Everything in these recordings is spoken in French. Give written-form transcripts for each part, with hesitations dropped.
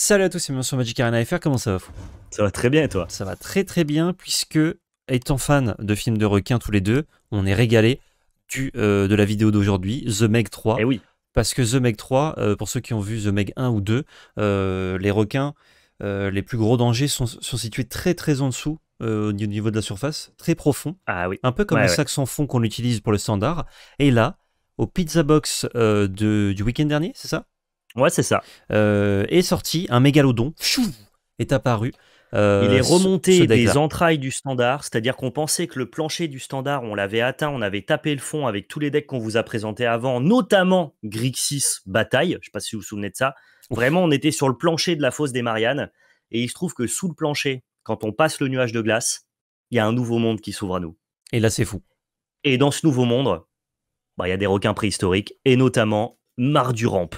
Salut à tous et bienvenue sur Magic Arena Fr, comment ça va? Ça va très bien et toi? Ça va très très bien puisque, étant fan de films de requins tous les deux, on est régalé de la vidéo d'aujourd'hui, The Meg 3. Eh oui. Parce que The Meg 3, pour ceux qui ont vu The Meg 1 ou 2, les requins, les plus gros dangers sont situés très très en dessous, au niveau de la surface, très profond. Ah oui. Un peu comme le sac sans fond qu'on utilise pour le standard. Et là, au Pizza Box du week-end dernier, c'est ça? Ouais, c'est ça. Est sorti un mégalodon, est apparu. Il est remonté des entrailles du standard, c'est-à-dire qu'on pensait que le plancher du standard, on l'avait atteint, on avait tapé le fond avec tous les decks qu'on vous a présentés avant, notamment Grixis Bataille, je ne sais pas si vous vous souvenez de ça. Vraiment, on était sur le plancher de la fosse des Mariannes, et il se trouve que sous le plancher, quand on passe le nuage de glace, il y a un nouveau monde qui s'ouvre à nous. Et là, c'est fou. Et dans ce nouveau monde, il y a des requins préhistoriques, et notamment Mardu Ramp.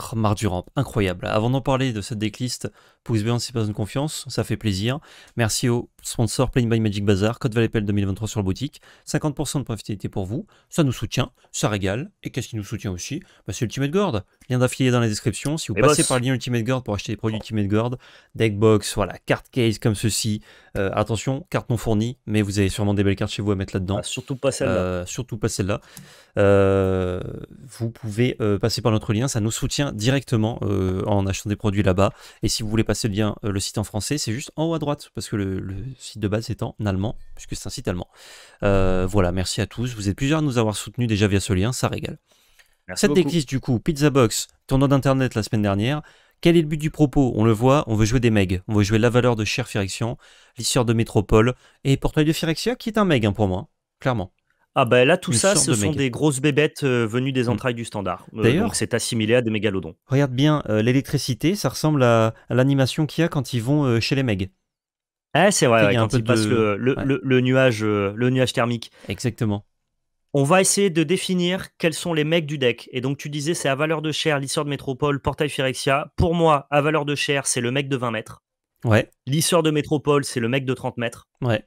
Oh, Mardu Ramp, incroyable. Avant d'en parler de cette decklist, pouce bien si pas de confiance, ça fait plaisir. Merci au sponsor Play-in by Magic bazar, code Val&PL 2023 sur la boutique, 50% de profitabilité pour vous, ça nous soutient, ça régale. Et qu'est-ce qui nous soutient aussi? C'est Ultimate Guard, lien d'affilié dans la description. Si vous passez par le lien Ultimate Guard pour acheter des produits Ultimate Guard, deckbox, voilà, carte case comme ceci, attention, carte non fournie, mais vous avez sûrement des belles cartes chez vous à mettre là-dedans. Ah, surtout pas celle-là. Vous pouvez passer par notre lien, ça nous soutient directement en achetant des produits là-bas. Et si vous voulez passer le lien, le site en français, c'est juste en haut à droite, parce que le site de base est en allemand, puisque c'est un site allemand. Voilà, merci à tous. Vous êtes plusieurs à nous avoir soutenus déjà via ce lien, ça régale. Merci beaucoup. Cette décliste, du coup, Pizza Box, tournoi d'internet la semaine dernière. Quel est le but du propos? On le voit, on veut jouer des Megs. On veut jouer la valeur de Cher Phyrexian, Lisseur de métropole et Portail de Phyrexia, qui est un Meg, hein, pour moi, clairement. Ah ben là, tout ça, ce sont des grosses bébêtes venues des entrailles du standard. D'ailleurs, c'est assimilé à des mégalodons. Regarde bien, l'électricité, ça ressemble à l'animation qu'il y a quand ils vont chez les Megs. Ah, c'est vrai, quand ils passent le nuage thermique. Exactement. On va essayer de définir quels sont les Megs du deck. Et donc, tu disais, c'est à valeur de Cher, Lisseur de métropole, Portail Phyrexia. Pour moi, à valeur de Cher, c'est le Meg de 20 mètres. Ouais. Lisseur de métropole, c'est le Meg de 30 mètres. Ouais.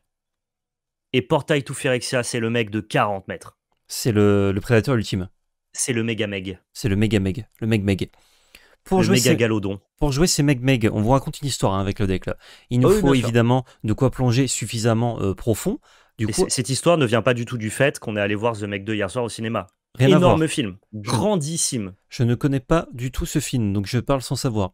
Et Portail to Phyrexia, c'est le Meg de 40 mètres. C'est le prédateur ultime. C'est le méga Meg. C'est le méga Meg. Le Meg Meg. Le méga galodon. Pour jouer ces Meg Meg, on vous raconte une histoire, hein, avec le deck là. Il nous faut évidemment de quoi plonger suffisamment profond. Du coup, cette histoire ne vient pas du tout du fait qu'on est allé voir The Meg 2 hier soir au cinéma. Rien à voir. Énorme film. Grandissime. Je ne connais pas du tout ce film, donc je parle sans savoir.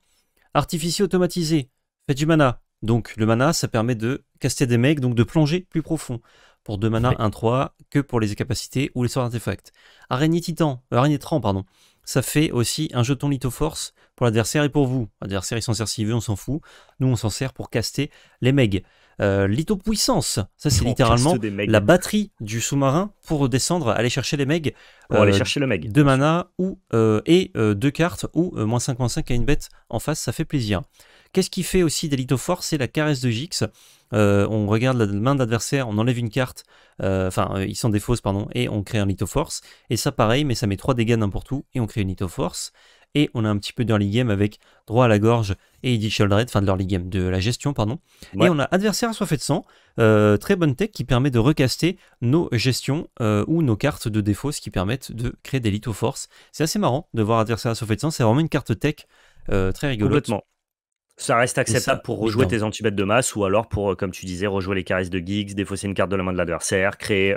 Artificier automatisé. Faites du mana. Donc le mana, ça permet de caster des megs, donc de plonger plus profond. Pour 2 mana, 1-3, que pour les capacités ou les sorts d'artefacts. Araignée Thran, pardon. Ça fait aussi un jeton lithoforce pour l'adversaire et pour vous. L'adversaire, il s'en sert s'il veut, on s'en fout. Nous, on s'en sert pour caster les megs. Lithopuissance, ça c'est littéralement la batterie du sous-marin pour descendre, aller chercher les megs. Pour aller chercher le meg. 2 mana ou, et 2 cartes ou -5/-5 à une bête en face, ça fait plaisir. Qu'est-ce qui fait aussi des lithophores? C'est la caresse de Gix. On regarde la main de l'adversaire, on enlève une carte, il s'en défausse, pardon, et on crée un lithophores. Et ça, pareil, mais ça met 3 dégâts n'importe où, et on crée une lithophores. Et on a un petit peu d'early game avec droit à la gorge et Édit de Sheoldred, enfin de l'early game, de la gestion, pardon. Ouais. Et on a Adversaire à soif et de sang, très bonne tech qui permet de recaster nos gestions ou nos cartes de défaut, ce qui permettent de créer des lithophores. C'est assez marrant de voir Adversaire à soif et de sang, c'est vraiment une carte tech très rigolote. Complètement. Ça reste acceptable pour rejouer tes anti-bêtes de masse ou alors pour, comme tu disais, rejouer les caresses de Gix, défausser une carte de la main de l'adversaire, créer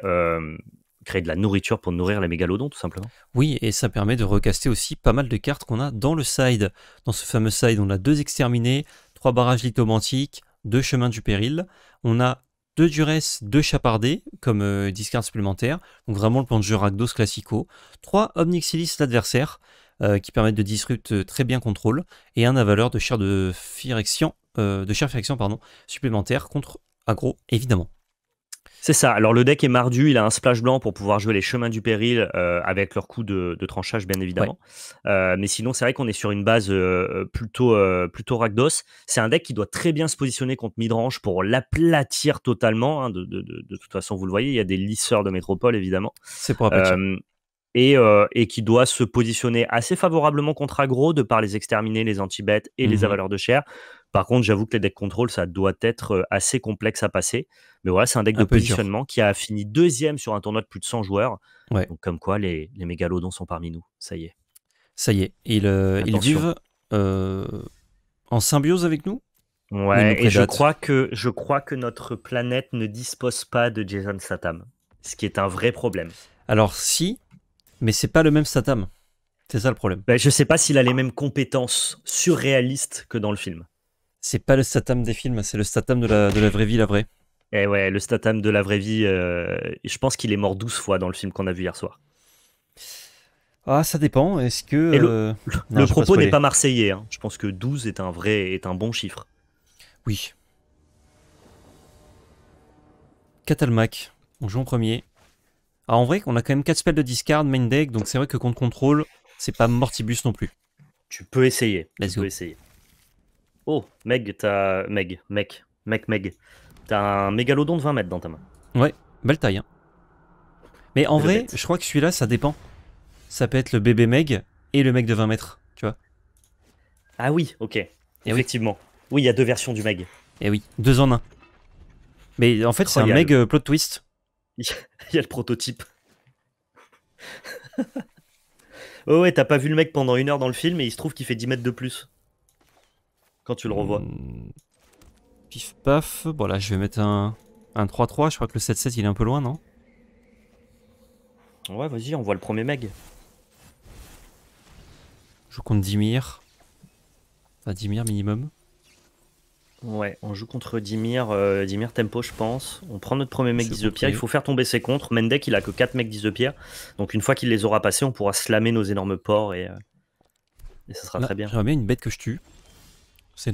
de la nourriture pour nourrir les mégalodons, tout simplement. Oui, et ça permet de recaster aussi pas mal de cartes qu'on a dans le side. Dans ce fameux side, on a 2 Exterminés, 3 barrages lithomantiques, 2 Chemins du péril. On a 2 Duress, 2 Chapardés comme discard supplémentaire. Donc vraiment le plan de jeu Rakdos classico. 3 Ob Nixilis l'adversaire, qui permettent de disrupt très bien contrôle, et un avaleur de Cher de Phyrexian, supplémentaire contre aggro, évidemment. C'est ça. Alors le deck est mardu, il a un splash blanc pour pouvoir jouer les chemins du péril avec leur coup de tranchage, bien évidemment. Ouais. Mais sinon, c'est vrai qu'on est sur une base plutôt Rakdos. C'est un deck qui doit très bien se positionner contre midrange pour l'aplatir totalement. Hein, de toute façon, vous le voyez, il y a des lisseurs de métropole, évidemment. C'est pour aplatir. Et qui doit se positionner assez favorablement contre aggro de par les exterminés, les anti-bêtes et les avaleurs de chair. Par contre, j'avoue que les decks contrôle, ça doit être assez complexe à passer. Mais voilà, c'est un deck de positionnement qui a fini 2e sur un tournoi de plus de 100 joueurs. Ouais. Donc, comme quoi, les mégalodons sont parmi nous. Ça y est. Ils vivent en symbiose avec nous. Ouais, et je crois que notre planète ne dispose pas de Jason Statham, ce qui est un vrai problème. Alors si, mais c'est pas le même Statham. C'est ça le problème. Bah, je sais pas s'il a les mêmes compétences surréalistes que dans le film. C'est pas le Statham des films, c'est le Statham de la vraie vie, la vraie. Eh ouais, le Statham de la vraie vie, je pense qu'il est mort 12 fois dans le film qu'on a vu hier soir. Ah, ça dépend, est-ce que... Le propos n'est pas marseillais, hein. Je pense que 12 est un bon chiffre. Oui. Catalmac, on joue en premier. Ah, en vrai, on a quand même 4 spells de discard, main deck, donc c'est vrai que contre contrôle, c'est pas mortibus non plus. Tu peux essayer. Let's go. Oh, Meg, t'as... Meg. T'as un mégalodon de 20 mètres dans ta main. Ouais, belle taille. Hein. Mais en vrai, je crois que celui-là, ça dépend. Ça peut être le bébé Meg et le Meg de 20 mètres, tu vois. Ah oui, ok. Et effectivement. Oui, il y a deux versions du Meg. Et oui, 2 en 1. Mais en fait, c'est un Meg plot twist. Il y a le prototype. Oh ouais, t'as pas vu le mec pendant 1 heure dans le film et il se trouve qu'il fait 10 mètres de plus. Quand tu le revois. Pif paf. Bon là, je vais mettre un 3-3. Je crois que le 7-7, il est un peu loin, non? Ouais, vas-y, on voit le premier Meg. Je joue contre Dimir. Enfin, Dimir minimum. Ouais, on joue contre Dimir, tempo je pense. On prend notre premier mec 10 de pierre, il faut faire tomber ses contres. Mendek il a que 4 mecs 10 de pierre. Donc une fois qu'il les aura passés, on pourra slammer nos énormes porcs et ça sera très bien. J'aimerais bien une bête que je tue. C'est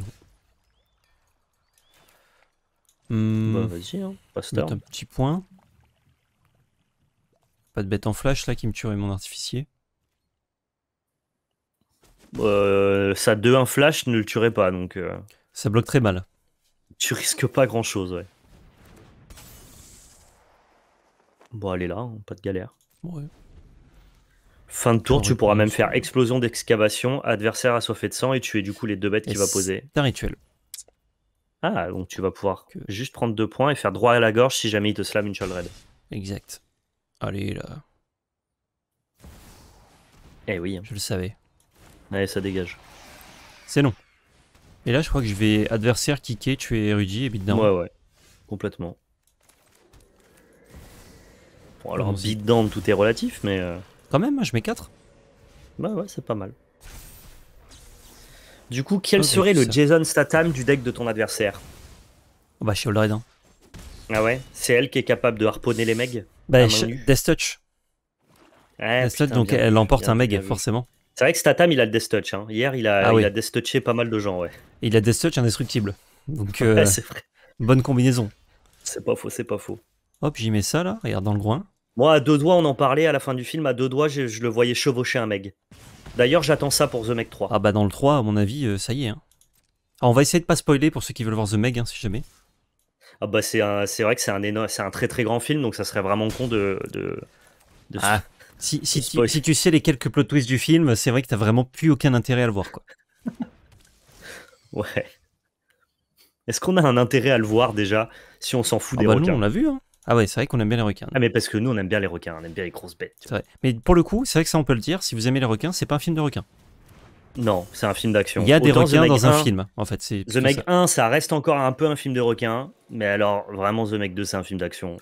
non. Bah vas-y, hein. Pasteur. Un petit point. Pas de bête en flash là qui me tuerait mon artificier. Ça 2-1 flash ne le tuerait pas donc... Ça bloque très mal. Tu risques pas grand chose, ouais. Bon, elle est là, hein, pas de galère. Ouais. Fin de tour, tu pourras même faire explosion d'excavation, adversaire à soif et de sang, et tuer du coup les 2 bêtes qu'il va poser. C'est un rituel. Ah, donc tu vas pouvoir juste prendre 2 points et faire droit à la gorge si jamais il te slame une Sheoldred. Exact. Allez, là. Eh oui. Hein. Je le savais. Allez, ça dégage. C'est non. Et là, je crois que je vais adversaire, kicker, tuer Rudy et beat down. Ouais, ouais, complètement. Bon, alors, beat down, tout est relatif, mais. Quand même, je mets 4. Bah, ouais, c'est pas mal. Du coup, quel serait le Jason Statham du deck de ton adversaire? Bah, Sheoldred. Hein. Ah ouais? C'est elle qui est capable de harponner les megs? Bah, Death Touch. Ouais, Death Touch, donc elle emporte un meg, forcément. C'est vrai que Statham, il a le Death Touch. Hein. Hier, il a Death Touché pas mal de gens. Ouais. Et il a Death Touch indestructible. Donc, ouais, c'est vrai. Bonne combinaison. C'est pas faux, c'est pas faux. Hop, j'y mets ça, là. Regarde dans le groin. Moi, à 2 doigts, on en parlait à la fin du film. À 2 doigts, je le voyais chevaucher un Meg. D'ailleurs, j'attends ça pour The Meg 3. Ah bah, dans le 3, à mon avis, ça y est. Hein. Alors, on va essayer de pas spoiler pour ceux qui veulent voir The Meg, hein, si jamais. Ah bah, c'est vrai que c'est un très très grand film, donc ça serait vraiment con de... Ah. Si tu sais les quelques plot twists du film, c'est vrai que t'as vraiment plus aucun intérêt à le voir, quoi. Ouais. Est-ce qu'on a un intérêt à le voir déjà si on s'en fout des requins? Nous, on l'a vu. Hein. Ah ouais, c'est vrai qu'on aime bien les requins. Ah mais parce que nous, on aime bien les requins, on aime bien les grosses bêtes. C'est vrai. Mais pour le coup, c'est vrai que ça, on peut le dire. Si vous aimez les requins, c'est pas un film de requins. Non, c'est un film d'action. Il y a des requins dans un film, en fait. The Meg 1, ça reste encore un peu un film de requins, mais alors vraiment The Meg 2, c'est un film d'action.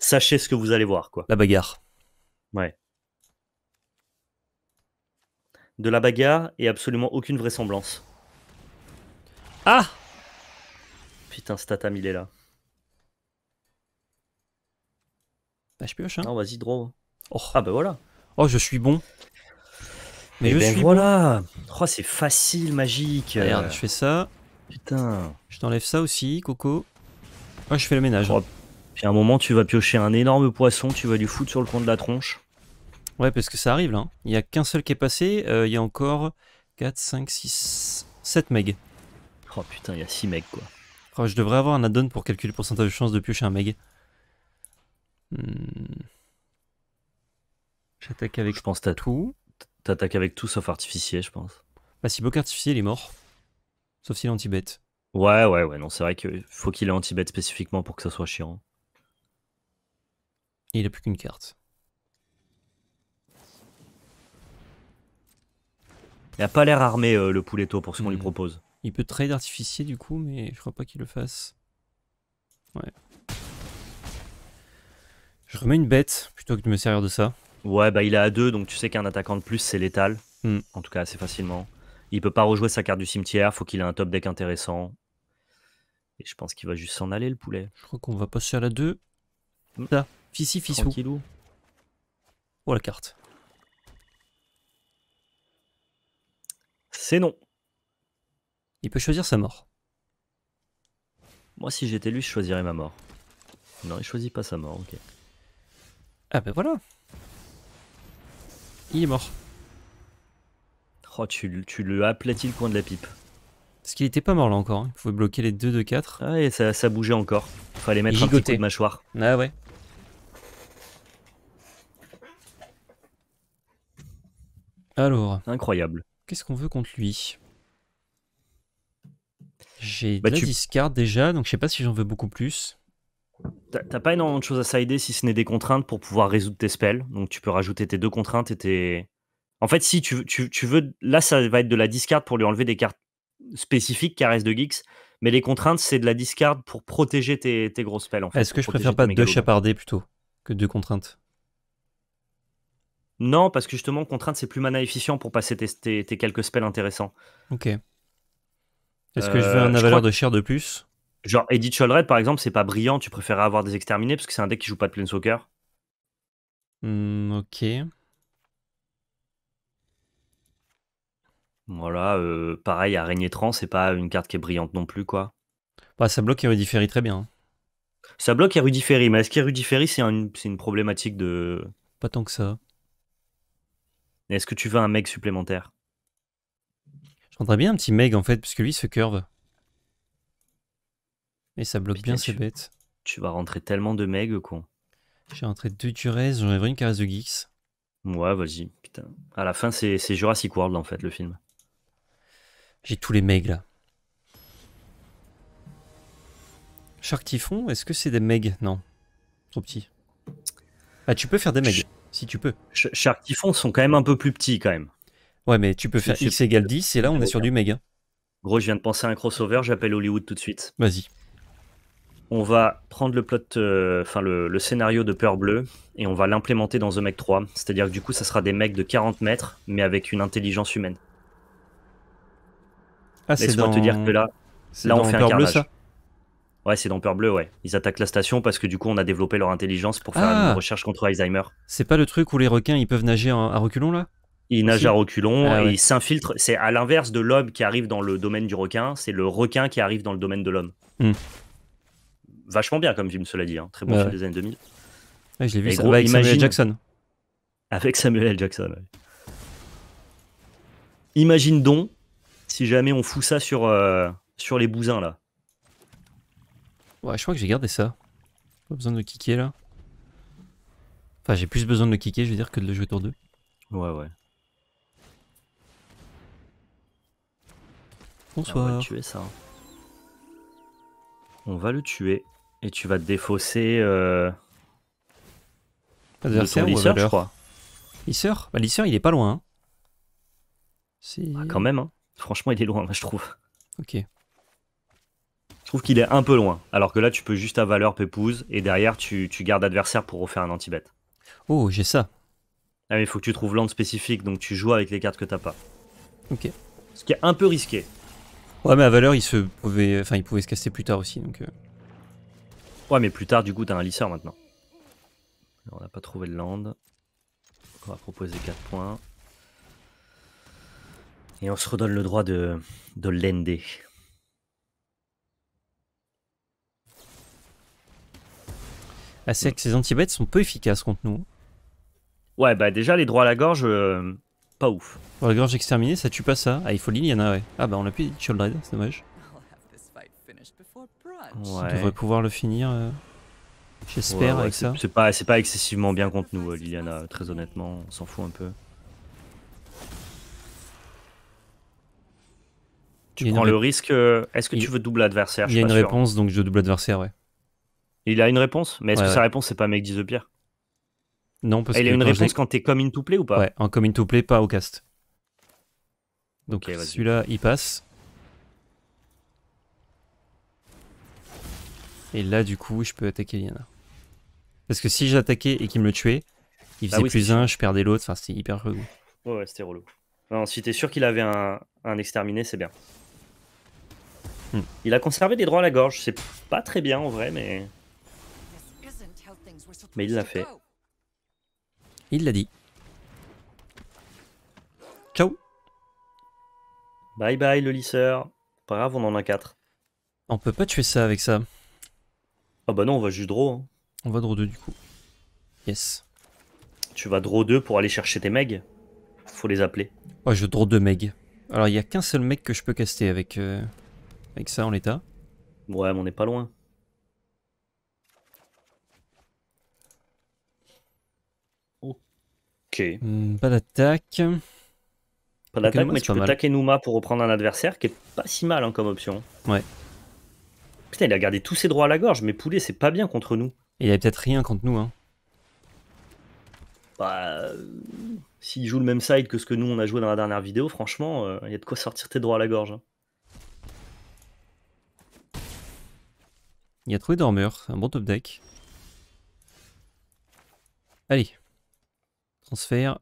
Sachez ce que vous allez voir, quoi. La bagarre. Ouais. De la bagarre et absolument aucune vraisemblance. Ah! Putain, Statham, il est là. Bah, je pioche, hein. Non, vas-y, draw. Oh. Ah, bah voilà. Oh, je suis bon. Mais voilà. Oh, c'est facile, magique. Regarde, je fais ça. Putain. Je t'enlève ça aussi, Coco. Ah, je fais le ménage. Oh. Puis à un moment, tu vas piocher un énorme poisson, tu vas lui foutre sur le coin de la tronche. Ouais, parce que ça arrive là. Il n'y a qu'un seul qui est passé, il y a encore 4, 5, 6, 7 megs. Oh putain, il y a 6 megs quoi. Oh, je devrais avoir un add-on pour calculer le pourcentage de chance de piocher un meg. J'attaque avec. Je pense t'as tout. T'attaques avec tout sauf artificier, je pense. Bah, si bloque artificier, il est mort. Sauf s'il est anti-bête. Ouais, non, c'est vrai qu'il faut qu'il ait anti-bête spécifiquement pour que ça soit chiant. Il a plus qu'une carte. Il a pas l'air armé le pouletto pour ce qu'on lui propose. Il peut trade artificier du coup, mais je crois pas qu'il le fasse. Ouais. Je remets une bête plutôt que de me servir de ça. Ouais, bah il est à 2, donc tu sais qu'un attaquant de plus c'est létal. En tout cas assez facilement. Il peut pas rejouer sa carte du cimetière, faut qu'il ait un top deck intéressant. Et je pense qu'il va juste s'en aller le poulet. Je crois qu'on va passer à la 2. Là, fissi, fissou. Oh la carte. C'est non. Il peut choisir sa mort. Moi si j'étais lui, je choisirais ma mort. Non, il choisit pas sa mort, ok. Ah ben voilà. Il est mort. Oh, tu le aplatis le coin de la pipe. Parce qu'il était pas mort là encore, hein. Il faut bloquer les 2 de 4. Ah et ça bougeait encore. Fallait mettre un petit coup de mâchoire. Ah ouais. Alors. Incroyable. Qu'est-ce qu'on veut contre lui? J'ai de la discard déjà, donc je sais pas si j'en veux beaucoup plus. T'as pas énormément de choses à sider si ce n'est des contraintes pour pouvoir résoudre tes spells. Donc tu peux rajouter tes 2 contraintes et tes... En fait, si tu veux... Là, ça va être de la discard pour lui enlever des cartes spécifiques, Caresse de Gix. Mais les contraintes, c'est de la discard pour protéger tes gros spells. En fait, est-ce que je préfère pas 2 chapardés plutôt que 2 contraintes? Non, parce que justement, contrainte, c'est plus mana efficient pour passer tes quelques spells intéressants. Ok. Est-ce que je veux un avaleur de chair de plus? Genre, Édit de Sheoldred, par exemple, c'est pas brillant. Tu préférerais avoir des Exterminés parce que c'est un deck qui joue pas de Planeswalker. Ok. Voilà, pareil, Araignée Thran, c'est pas une carte qui est brillante non plus, quoi. Bah, ça bloque Erudiferi très bien. Ça bloque Erudiferi, mais est-ce qu'Erudiferi, c'est une problématique de... Pas tant que ça. Est-ce que tu veux un Meg supplémentaire? Je rendrais bien un petit Meg, en fait, parce que lui, il se curve. Et ça bloque bien ses bêtes. Tu vas rentrer tellement de Meg, con. J'ai rentré 2 Durez, j'en ai vraiment une Caresse de Gix. Ouais, vas-y, putain. À la fin, c'est Jurassic World, en fait, le film. J'ai tous les Megs là. Shark Typhon, est-ce que c'est des Megs? Non, trop petit. Ah, tu peux faire des Megs, si tu peux. Shark Typhon sont quand même un peu plus petits quand même. Ouais, mais tu peux faire X égale 10 et là on est sur du Meg. Gros, je viens de penser à un crossover, j'appelle Hollywood tout de suite. Vas-y. On va prendre le plot, enfin le scénario de Peur Bleue et on va l'implémenter dans The Meg 3. C'est-à-dire que du coup, ça sera des Megs de 40 mètres, mais avec une intelligence humaine. Ah, laisse-moi te dire que là on fait un carnage. Ouais, c'est dans Peur Bleue, ouais. Ils attaquent la station parce que du coup, on a développé leur intelligence pour faire une recherche contre Alzheimer. C'est pas le truc où les requins, ils peuvent nager à reculons, là? Ils nagent à reculons et ils s'infiltrent. C'est à l'inverse de l'homme qui arrive dans le domaine du requin, c'est le requin qui arrive dans le domaine de l'homme. Vachement bien comme film, cela dit. Hein. Très bon film des années 2000. Ouais, je l'ai vu ça, gros, avec Samuel L. Jackson. Avec Samuel L. Jackson, ouais. Imagine donc si jamais on fout ça sur les bousins là. Ouais, je crois que j'ai gardé ça. Pas besoin de le kicker là. Enfin, j'ai plus besoin de le kicker, je veux dire, que de le jouer tour 2. Ouais, ouais. Bonsoir. On va le tuer ça. On va le tuer. Et tu vas te défausser. Adversaire à soif et de sang, je crois. Lisseur? Bah, Lisseur, il est pas loin. Hein. Si... Ah, quand même, hein. Franchement, il est loin, là, je trouve. Ok. Je trouve qu'il est un peu loin. Alors que là, tu peux juste avaleur pépouze et derrière, tu gardes adversaire pour refaire un anti-bet. Oh, j'ai ça. Ah, mais il faut que tu trouves land spécifique, donc tu joues avec les cartes que t'as pas. Ok. Ce qui est un peu risqué. Ouais, mais avaleur, il pouvait se casser plus tard aussi. Donc ouais, mais plus tard, du coup, t'as un lisseur maintenant. Alors, on n'a pas trouvé de land. On va proposer 4 points. Et on se redonne le droit de l'ender. Ah, c'est que ces anti-bêtes sont peu efficaces contre nous. Ouais, bah déjà, les droits à la gorge, pas ouf. Droits à la gorge exterminés, ça tue pas ça. Ah, il faut Liliana, ouais. Ah, bah on l'a plus Sheoldred, c'est dommage. On devrait pouvoir le finir, j'espère, avec ça. C'est pas excessivement bien contre nous, Liliana, très honnêtement, on s'en fout un peu. Tu prends le risque. Est-ce que tu veux double adversaire? Il y a une réponse, donc je double adversaire, ouais. Il a une réponse? Mais est-ce que sa réponse, c'est pas Meg 10 the pire? Non, parce qu'il a une réponse quand t'es coming to play ou pas? Ouais, en coming to play, pas au cast. Donc celui-là, il passe. Et là, du coup, je peux attaquer Liliana. Parce que si j'attaquais et qu'il me le tuait, il faisait plus un, je perdais l'autre. Enfin, c'était hyper relou. Ouais, c'était relou. Non, si t'es sûr qu'il avait un exterminé, c'est bien. Il a conservé des droits à la gorge. C'est pas très bien en vrai, mais... mais il l'a fait. Il l'a dit. Ciao. Bye bye le lisseur. Pas grave, on en a 4. On peut pas tuer ça avec ça. Ah bah non, on va juste draw. Hein. On va draw 2 du coup. Yes. Tu vas draw 2 pour aller chercher tes megs. Faut les appeler. Ouais, je draw 2 megs. Alors il y a qu'un seul mec que je peux caster avec... avec ça en l'état. Ouais, mais on n'est pas loin. Ok. Pas d'attaque. Pas d'attaque, mais tu peux taquer Numa pour reprendre un adversaire qui est pas si mal hein, comme option. Ouais. Putain, il a gardé tous ses droits à la gorge, mais poulet, c'est pas bien contre nous. Et il a peut-être rien contre nous. Hein. Bah. S'il joue le même side que ce que nous on a joué dans la dernière vidéo, franchement, il y a de quoi sortir tes droits à la gorge. Hein. Il a trouvé Dormeur, un bon top deck. Allez. Transfert.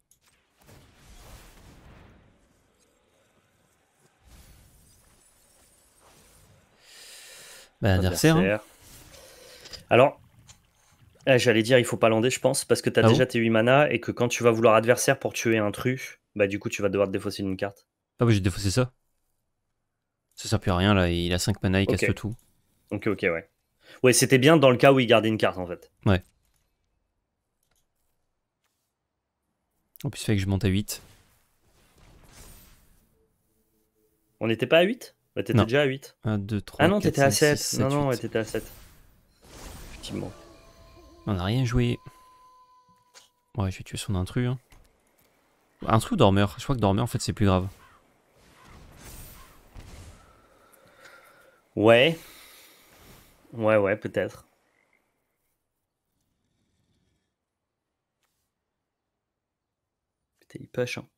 Bah, adversaire. Hein. Alors, j'allais dire, il faut pas lander, je pense, parce que tu as déjà tes 8 mana et que quand tu vas vouloir adversaire pour tuer un truc, bah du coup, tu vas devoir te défausser d'une carte. Ah, bah j'ai défaussé ça. Ça sert plus à rien, là. Il a 5 mana, il casse tout. Ok, ouais. Ouais, c'était bien dans le cas où il gardait une carte en fait. Ouais. En plus, il fallait que je monte à 8. On n'était pas à 8 ? Bah, t'étais déjà à 8. 1, 2, 3, ah non, t'étais à 7. 6, 7. Non, ouais, t'étais à 7. Effectivement. On n'a rien joué. Ouais, je vais tuer son intrus. Hein. Intrus ou dormeur ? Je crois que dormeur, en fait, c'est plus grave. Ouais. Ouais, peut-être. Putain, il push, hein.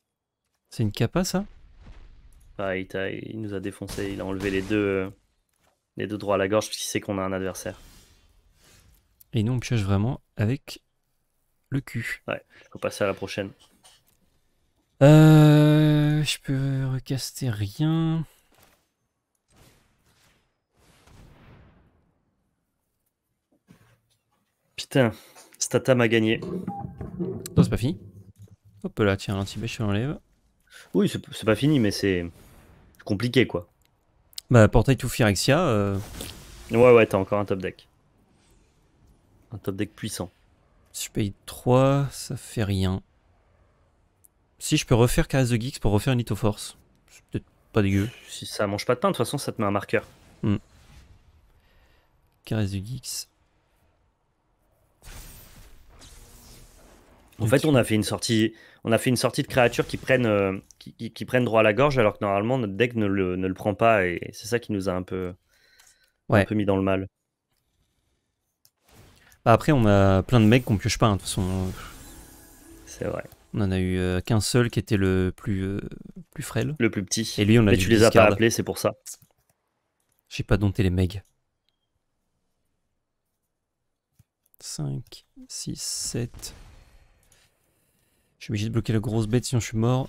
C'est une capa, ça ? Ah, il nous a défoncé, il a enlevé les deux droits à la gorge, parce qu'il sait qu'on a un adversaire. Et nous, on pioche vraiment avec le cul. Ouais, faut passer à la prochaine. Je peux recaster rien... Putain, Statham a gagné. Non, c'est pas fini. Hop là, tiens, l'anti-bêche, je l'enlève. Oui, c'est pas fini, mais c'est compliqué, quoi. Bah, Portail de Phyrexia. Ouais, t'as encore un top deck. Un top deck puissant. Si je paye 3, ça fait rien. Si je peux refaire Caresse de Gix pour refaire une Lithoforce. C'est peut-être pas dégueu. Si ça mange pas de pain, de toute façon, ça te met un marqueur. Caresse de Gix. En fait, on a fait une sortie de créatures qui prennent droit à la gorge, alors que normalement notre deck ne le prend pas, et c'est ça qui nous a un peu mis dans le mal. Bah après, on a plein de mecs qu'on pioche pas, hein, de toute façon. C'est vrai. On en a eu qu'un seul qui était le plus frêle. Le plus petit. Et lui, on a Mais tu les discard. As pas appelés, c'est pour ça. J'ai pas dompté les mecs. 5, 6, 7... Je suis obligé de bloquer la grosse bête sinon je suis mort.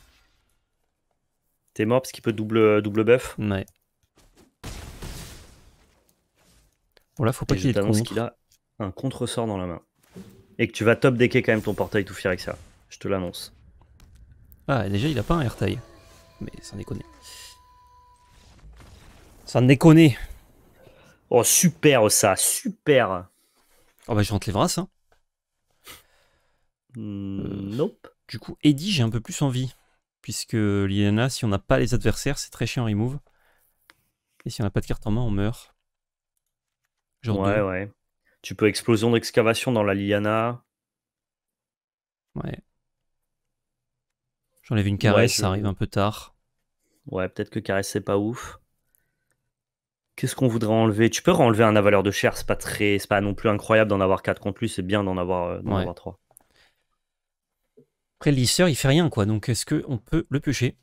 T'es mort parce qu'il peut double buff. Ouais. Bon là faut pas qu'il ait de contre. Qu'il a un contre-sort dans la main. Et que tu vas top decker quand même ton portail tout fier avec ça. Je te l'annonce. Ah déjà il a pas un airtail. Mais sans déconner. Sans déconner. Oh super ça, super. Oh bah je rentre les bras ça. Nope. Du coup, Eddie, j'ai un peu plus envie. Puisque Liliana, si on n'a pas les adversaires, c'est très chiant en remove. Et si on n'a pas de carte en main, on meurt. Genre ouais. Tu peux explosion d'excavation dans la Liliana. Ouais. J'enlève une caresse, ça arrive un peu tard. Ouais, peut-être que caresse, c'est pas ouf. Qu'est-ce qu'on voudrait enlever? Tu peux enlever un avaleur de chair, c'est pas non plus incroyable d'en avoir 4 contre lui, c'est bien d'en avoir 3. Après, le lisseur, il fait rien, quoi. Donc, est-ce qu'on peut le piocher?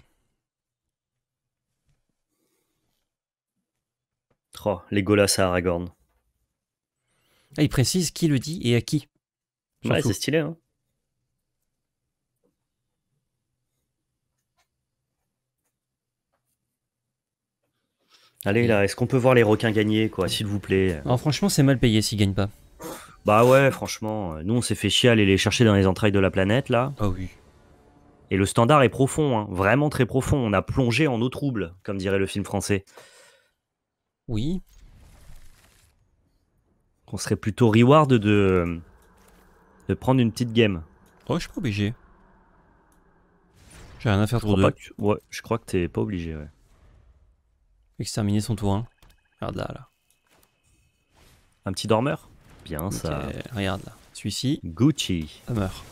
Oh, les Golas à Aragorn. Ah, il précise qui le dit et à qui. Ouais, c'est stylé, hein. Allez là, est-ce qu'on peut voir les requins gagner, quoi, s'il vous plaît? Alors franchement, c'est mal payé s'ils gagnent pas. Bah ouais, franchement, nous on s'est fait chier à aller les chercher dans les entrailles de la planète, là. Ah oui. Et le standard est profond, hein, vraiment très profond. On a plongé en eau trouble, comme dirait le film français. Oui. On serait plutôt reward de prendre une petite game. Oh, je suis pas obligé. J'ai rien à faire trop de... Ouais, je crois que t'es pas obligé, ouais. Exterminé son tour 1. Regarde là, là. Un petit dormeur. Bien okay, ça. Regarde là. Celui-ci. Gucci. Ça meurt.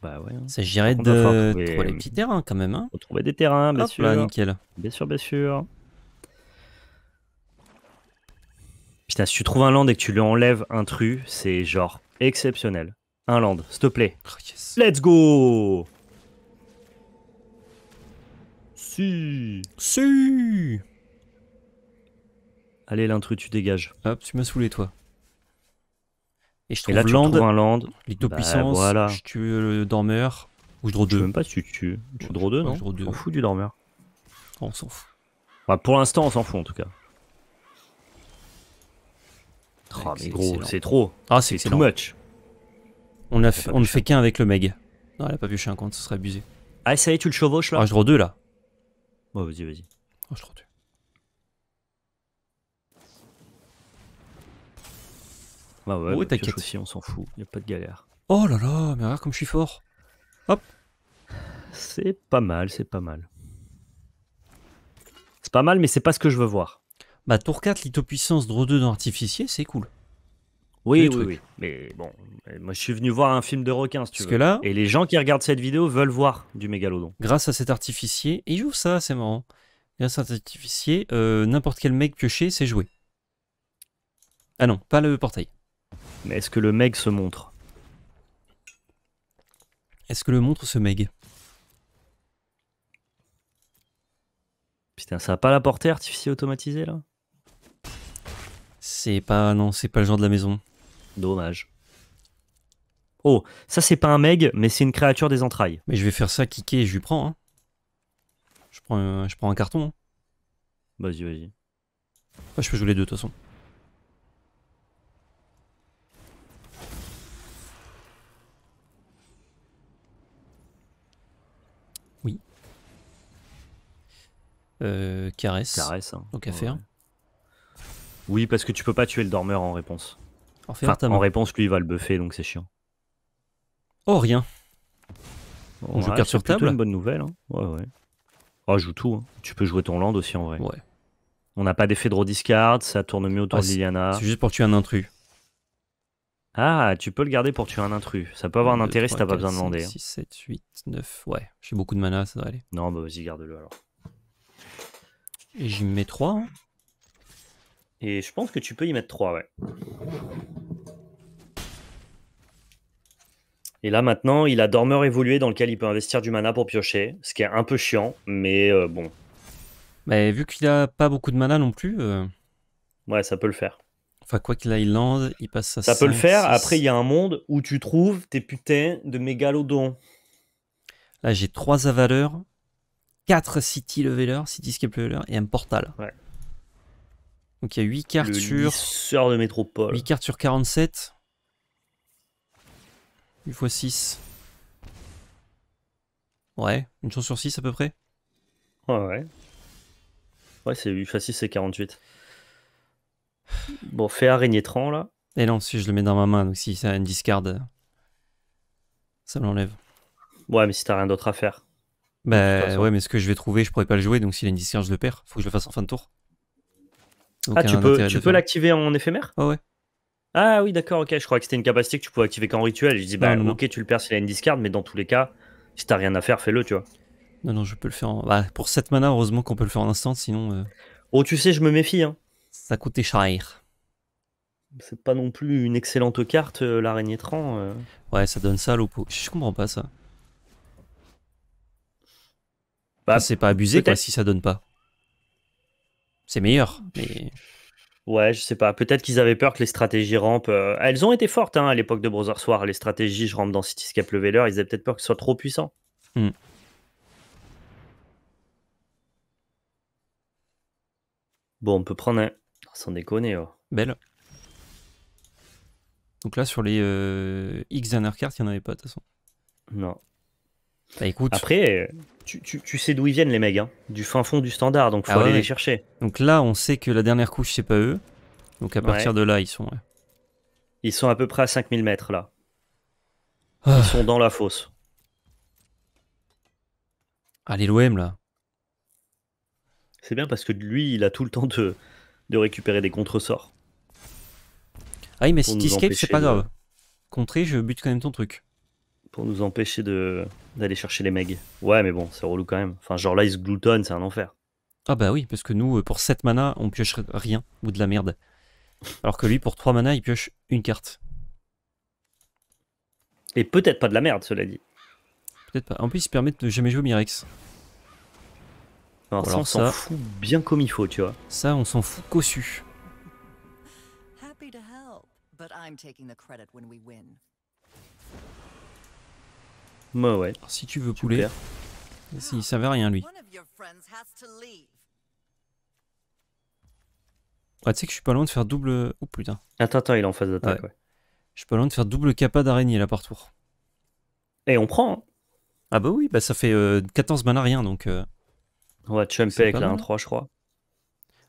Bah ouais. Il s'agirait de trouver les petits terrains quand même. Hein. On trouvait des terrains, bien sûr. Là, nickel. Bien sûr, bien sûr. Putain, si tu trouves un land et que tu lui enlèves un tru, c'est genre exceptionnel. Un land, s'il te plaît. Oh, yes. Let's go! Si. Si. Allez l'intrus, tu dégages. Hop, tu m'as saoulé toi. Et je trouve et là, land, tu un land. Lithopuissance, bah, voilà. Je tue le dormeur. Ou je draw 2. Je sais même pas si tu tues. Tu draw 2, non? Je m'en fous du dormeur. On s'en fout. Bah, pour l'instant, on s'en fout en tout cas. Ouais, oh mais gros, c'est trop. Ah, c'est too much. On ne fait qu'un avec le Meg. Non, elle a pas pioché un compte, ce serait abusé. Ah, ça y est, tu le chevauches là? Ah, je draw 2 là. Oh, vas-y, vas-y. Oh, je draw 2. Bah ouais, oh, bah, t'inquiète aussi, on s'en fout, y a pas de galère. Oh là là, mais regarde comme je suis fort. Hop. C'est pas mal, c'est pas mal. C'est pas mal, mais c'est pas ce que je veux voir. Bah tour 4, lithopuissance, draw 2 dans artificier, c'est cool. Oui, oui, oui. Mais bon, moi je suis venu voir un film de requin, si tu veux. Parce que là... Et les gens qui regardent cette vidéo veulent voir du mégalodon. Grâce à cet artificier, et il joue ça, c'est marrant. Grâce à cet artificier, n'importe quel mec pioché, c'est joué. Ah non, pas le portail. Mais est-ce que le Meg se montre? Est-ce que le montre ce Meg? Putain, ça a pas la portée artificielle automatisée là? C'est pas... Non, c'est pas le genre de la maison. Dommage. Oh, ça c'est pas un Meg, mais c'est une créature des entrailles. Mais je vais faire ça, kicker et je lui prends. Hein. Je prends un carton. Hein. Vas-y, vas-y. Enfin, je peux jouer les deux de toute façon. Caresse hein. Donc à faire. Ouais. Oui, parce que tu peux pas tuer le dormeur en réponse. Enfin, en réponse, lui, il va le buffer, donc c'est chiant. Oh, rien. On joue carte sur table. C'est une bonne nouvelle. Hein. Ouais, ouais. Oh, joue tout. Hein. Tu peux jouer ton land aussi, en vrai. Ouais. On n'a pas d'effet draw discard, ça tourne mieux autour de Liliana. C'est juste pour tuer un intrus. Ah, tu peux le garder pour tuer un intrus. Ça peut avoir un intérêt si t'as pas besoin de lander. 6, 7, 8, 9. Ouais, j'ai beaucoup de mana, ça doit aller. Non, bah vas-y, garde-le alors. Et j'y mets 3. Hein. Et je pense que tu peux y mettre 3, ouais. Et là, maintenant, il a dormeur évolué dans lequel il peut investir du mana pour piocher. Ce qui est un peu chiant, mais bon. Mais vu qu'il a pas beaucoup de mana non plus... Ouais, ça peut le faire. Enfin, quoi qu'il a, il lande, il passe à ça. Ça peut le faire. 6... Après, il y a un monde où tu trouves tes putains de mégalodons. Là, j'ai 3 avaleurs. 4 Cityscape Leveler et un portal. Ouais. Donc il y a 8 cartes sur... Lisseur de métropole. 8 cartes sur 47. 8 x 6. Ouais, une chance sur 6 à peu près. Ouais, ouais. Ouais, c'est 8 x 6, c'est 48. Bon, fais Araignée Thran là. Et non, si je le mets dans ma main, donc si ça a une discard, ça me l'enlève. Ouais, mais si t'as rien d'autre à faire. Bah ouais, mais ce que je vais trouver, je pourrais pas le jouer, donc s'il a une discard, je le perds. Faut que je le fasse en fin de tour. Donc, ah, tu peux l'activer en éphémère? Ah ouais. Ah oui, d'accord, ok. Je crois que c'était une capacité que tu pouvais activer qu'en rituel. Je dis, bah non, ok, non. Tu le perds s'il a une discard, mais dans tous les cas, si t'as rien à faire, fais-le, tu vois. Non, non, je peux le faire en. Bah, pour 7 mana, heureusement qu'on peut le faire en instant, sinon. Oh, tu sais, je me méfie, hein. Ça coûtait cher. C'est pas non plus une excellente carte, l'araignée Thran. Ouais, ça donne ça à l'oppo. Je comprends pas ça. Bah, c'est pas abusé quoi, si ça donne pas. c'est meilleur. Mais... ouais, je sais pas. Peut-être qu'ils avaient peur que les stratégies rampes... elles ont été fortes hein, à l'époque de Brother Soir. Les stratégies, je rampe dans Cityscape Leveler, ils avaient peut-être peur que ce soit trop puissant. Mm. Bon, on peut prendre un... sans déconner. Oh. Belle. Donc là, sur les X dernières cartes, il n'y en avait pas, de toute façon. Non. Bah écoute... après, tu sais d'où ils viennent, les mecs, hein. Du fin fond du standard, donc faut aller les chercher. Donc là, on sait que la dernière couche, c'est pas eux. Donc à partir de là, ils sont... ouais. Ils sont à peu près à 5000 mètres, là. Ah. Ils sont dans la fosse. Allez, l'OM, là. C'est bien parce que lui, il a tout le temps de récupérer des contresorts. Ah oui, mais Cityscape, c'est pas grave. Contrer, je bute quand même ton truc. Pour nous empêcher d'aller chercher les megs. Ouais, mais bon, c'est relou quand même. Enfin, genre là, ils se gloutonnent, c'est un enfer. Ah bah oui, parce que nous, pour 7 mana, on pioche rien, ou de la merde. Alors que lui, pour 3 mana, il pioche une carte. Et peut-être pas de la merde, cela dit. Peut-être pas. En plus, il se permet de jamais jouer Mirex. Alors, ça, on s'en fout bien comme il faut, tu vois. Ça, on s'en fout cossu. Bah ouais. Alors, si tu veux poulet, il ne savait rien, lui. Ouais, tu sais que je suis pas loin de faire double... oh putain. Attends, il est en phase d'attaque, ouais. Je suis pas loin de faire double capa d'araignée, là, par tour. Et on prend, hein. Ah bah oui, bah ça fait 14 mana rien, donc... on va chumper avec la 1-3, je crois.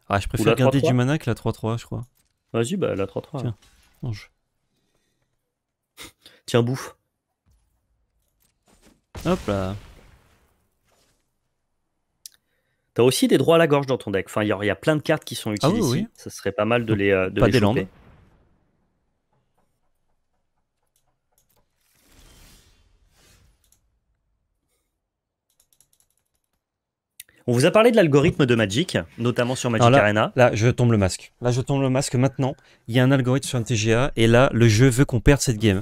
Ah, je préfère garder du mana que la 3-3, je crois. Vas-y, bah la 3-3. Tiens, mange. Tiens, bouffe. Hop là. T'as aussi des droits à la gorge dans ton deck. Enfin, il y a plein de cartes qui sont utiles ici. Oui. Ça serait pas mal de les choper. Pas des landes. On vous a parlé de l'algorithme de Magic, notamment sur Magic Arena. Là, je tombe le masque. Là, je tombe le masque maintenant. Il y a un algorithme sur un TGA et là, le jeu veut qu'on perde cette game.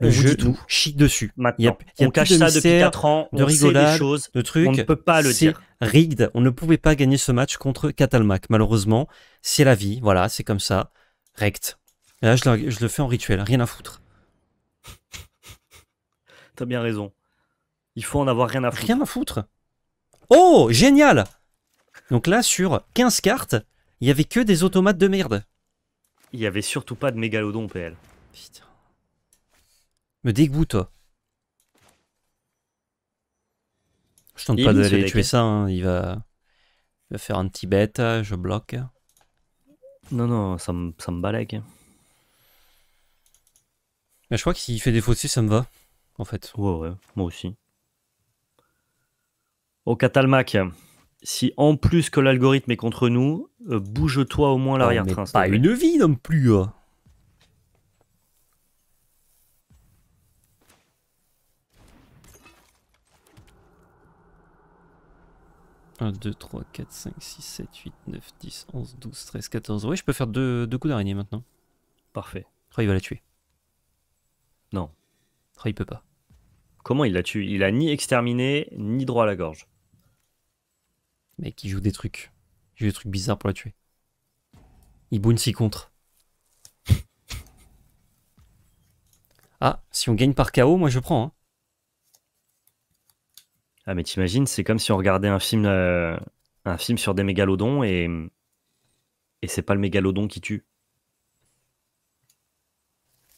Le jeu nous chie dessus. Maintenant, on cache ça depuis 4 ans, on sait des choses, on ne peut pas le dire. C'est rigged. On ne pouvait pas gagner ce match contre Catalmac. Malheureusement, c'est la vie. Voilà, c'est comme ça. Rect. Et là, je le fais en rituel. Rien à foutre. T'as bien raison. Il faut en avoir rien à foutre. Rien à foutre. Oh, génial! Donc là, sur 15 cartes, il n'y avait que des automates de merde. Il n'y avait surtout pas de mégalodon PL. Putain. Me dégoûte. Je tente pas d'aller tuer ça, hein. Il va faire un petit bête, je bloque. Non, non, ça me balègue. Mais je crois que s'il fait des fausses, ça me va, en fait. Ouais, moi aussi. Au Catalmac, si en plus que l'algorithme est contre nous, bouge-toi au moins l'arrière-train. Pas une vie non plus. Un, 2, 3, 4, 5, 6, 7, 8, 9, 10, 11, 12, 13, 14. Oui, je peux faire deux coups d'araignée maintenant. Parfait. Oh, il va la tuer. Non. Oh, il peut pas. Comment il la tue? Il a ni exterminé, ni droit à la gorge. Mec, il joue des trucs. Il joue des trucs bizarres pour la tuer. Il boune 6 contre. Ah, si on gagne par KO, moi je prends. Hein. Ah mais t'imagines, c'est comme si on regardait un film sur des mégalodons et c'est pas le mégalodon qui tue.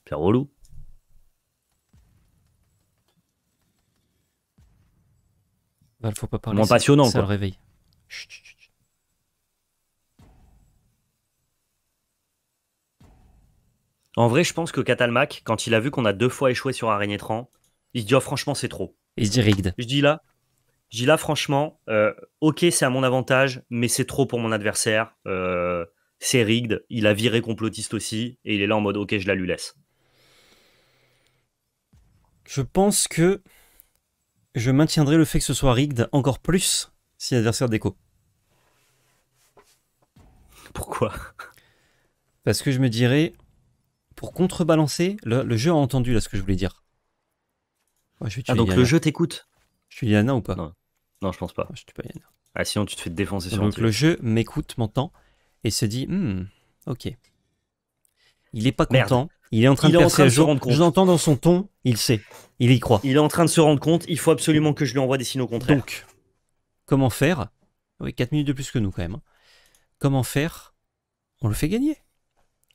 C'est relou. Bah, faut pas parler. Moins passionnant, ça, quoi. Ça le réveille. Chut, chut, chut. En vrai, je pense que Catalmac, quand il a vu qu'on a 2 fois échoué sur Araignée Thran, il se dit oh, franchement, c'est trop. Il se dit rigged. Je dis là, franchement, ok, c'est à mon avantage, mais c'est trop pour mon adversaire. C'est rigged. Il a viré complotiste aussi, et il est là en mode ok, je la lui laisse. Je pense que je maintiendrai le fait que ce soit rigged encore plus si l'adversaire déco. Pourquoi? Parce que je me dirais, pour contrebalancer, le jeu a entendu là ce que je voulais dire. Ouais, je vais tuer Liliana. Le jeu t'écoute? Je suis Liliana ou pas? Non, je pense pas. Ouais, je suis pas Liliana. Ah, sinon tu te fais défoncer sur un truc. Donc le jeu m'écoute, m'entend et se dit ok. Il est pas content. Merde. Il est en train de se rendre compte. Je l'entends dans son ton, il sait, il y croit. Il est en train de se rendre compte, il faut absolument que je lui envoie des signaux contraires. Donc, comment faire? Oui, 4 minutes de plus que nous quand même. Comment faire? On le fait gagner.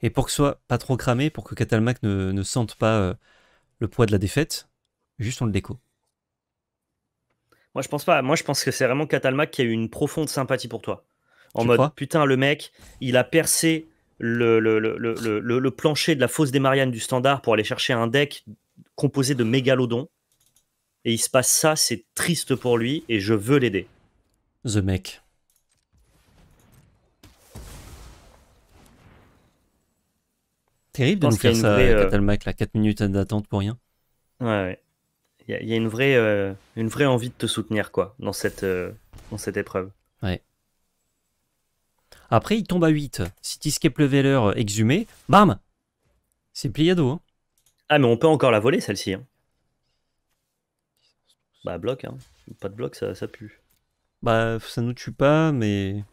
Et pour que ce soit pas trop cramé, pour que Catalmac ne sente pas le poids de la défaite, juste on le déco. Moi je pense pas, moi je pense que c'est vraiment Catalmac qui a eu une profonde sympathie pour toi. En mode, putain le mec, il a percé... Le plancher de la fosse des Mariannes du standard pour aller chercher un deck composé de mégalodons. Et il se passe ça, c'est triste pour lui et je veux l'aider. The Meg. Terrible de nous faire ça, Catalmac, là, 4 minutes d'attente pour rien. Ouais, ouais. Il y a une vraie envie de te soutenir, quoi, dans cette épreuve. Ouais. Après, il tombe à 8. Cityscape Leveler exhumé. Bam! C'est pliado. Hein. Ah, mais on peut encore la voler, celle-ci. Hein. Bah, bloc. Hein. Pas de bloc, ça pue. Bah, ça nous tue pas, mais...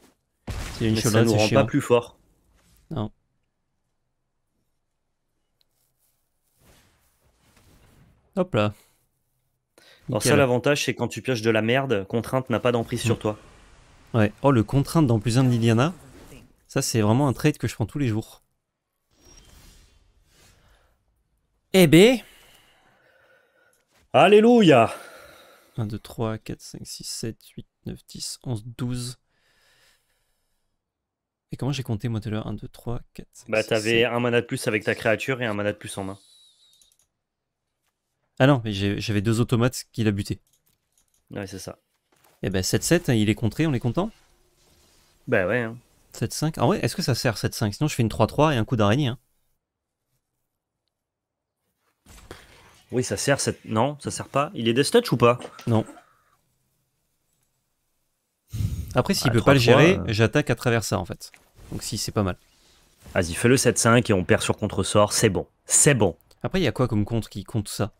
Une mais ça nous rend chiant. Pas plus fort. Non. Hop là. Nickel. Alors ça, l'avantage, c'est quand tu pioches de la merde, contrainte n'a pas d'emprise sur toi. Ouais. Oh, le contrainte dans plus 1 de Liliana. Ça, c'est vraiment un trade que je prends tous les jours. Eh ben... Alléluia! 1, 2, 3, 4, 5, 6, 7, 8, 9, 10, 11, 12. Et comment j'ai compté, moi, tout à l'heure? 1, 2, 3, 4, 5, 6, 7... Bah, t'avais un mana de plus avec ta créature et un mana de plus en main. Ah non, mais j'avais 2 automates qu'il a buté. Ouais, c'est ça. Eh ben, 7-7, il est contré, on est content? Bah ouais, hein. 7-5. Ah ouais, est-ce que ça sert 7-5? Sinon je fais une 3-3 et un coup d'araignée. Hein. Oui, ça sert 7... Non, ça sert pas. Il est death touch ou pas? Non. Après, s'il peut pas le gérer, j'attaque à travers ça en fait. Donc si, c'est pas mal. Vas-y, fais le 7-5 et on perd sur contre-sort, c'est bon. C'est bon. Après, il y a quoi comme contre qui compte ça?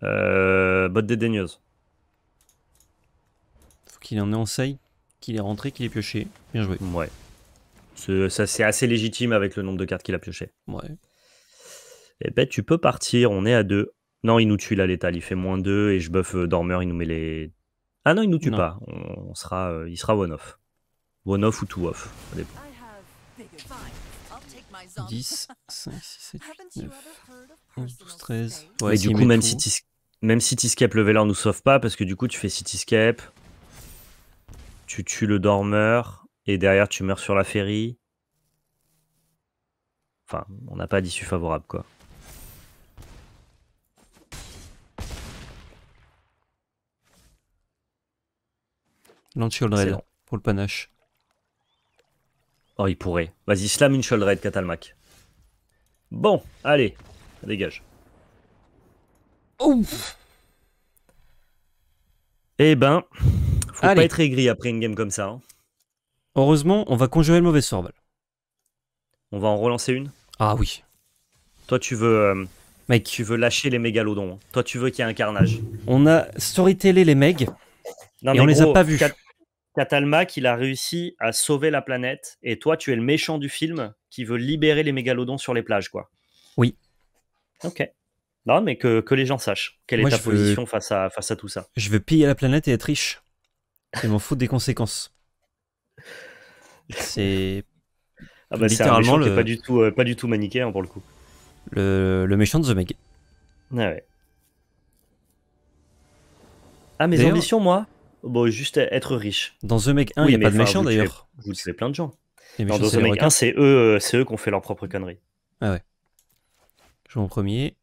Botte dédaigneuse. Faut qu'il en ait en saille. Qu'il est rentré, qu'il est pioché. Bien joué. Ouais. Ça, c'est assez légitime avec le nombre de cartes qu'il a pioché. Ouais. Eh ben, tu peux partir. On est à 2. Non, il nous tue la létale. Il fait moins 2 et je buff Dormeur. Il nous met les... Ah non, il nous tue pas. On sera, il sera one-off. One-off ou two-off. 10, 5, 6, 7, 9, 11, 12, 13. Ouais, et du coup, même Cityscape Leveler nous sauve pas parce que du coup, tu fais Cityscape... Tu tues le dormeur et derrière tu meurs sur la ferry. Enfin, on n'a pas d'issue favorable quoi. L'anti-Sheoldred pour le panache. Oh, il pourrait. Vas-y, slam une Sheoldred, Catalmac. Bon, allez, dégage. Ouf. Eh ben... Faut pas être aigri après une game comme ça. Hein. Heureusement, on va conjurer le mauvais sort, Val. On va en relancer une? Ah oui. Toi, tu veux, mec, tu veux lâcher les mégalodons. Hein. Toi, tu veux qu'il y ait un carnage. On a storytellé les megs non, et on les a pas vus. Catalmac, il a réussi à sauver la planète et toi, tu es le méchant du film qui veut libérer les mégalodons sur les plages, quoi. Oui. Ok. Non, mais que les gens sachent. Quelle est ta position face à tout ça? Je veux piller la planète et être riche. Je m'en fous des conséquences. C'est littéralement le... pas du tout manichéen hein, pour le coup. Le méchant de The Meg. Ah ouais. Ah mes ambitions moi, bon juste être riche. Dans The Meg 1 il n'y a pas de méchant d'ailleurs. Vous tuez plein de gens. Non, dans The Meg 1 c'est eux qui ont fait leur propre connerie. Ah ouais. Je joue en premier.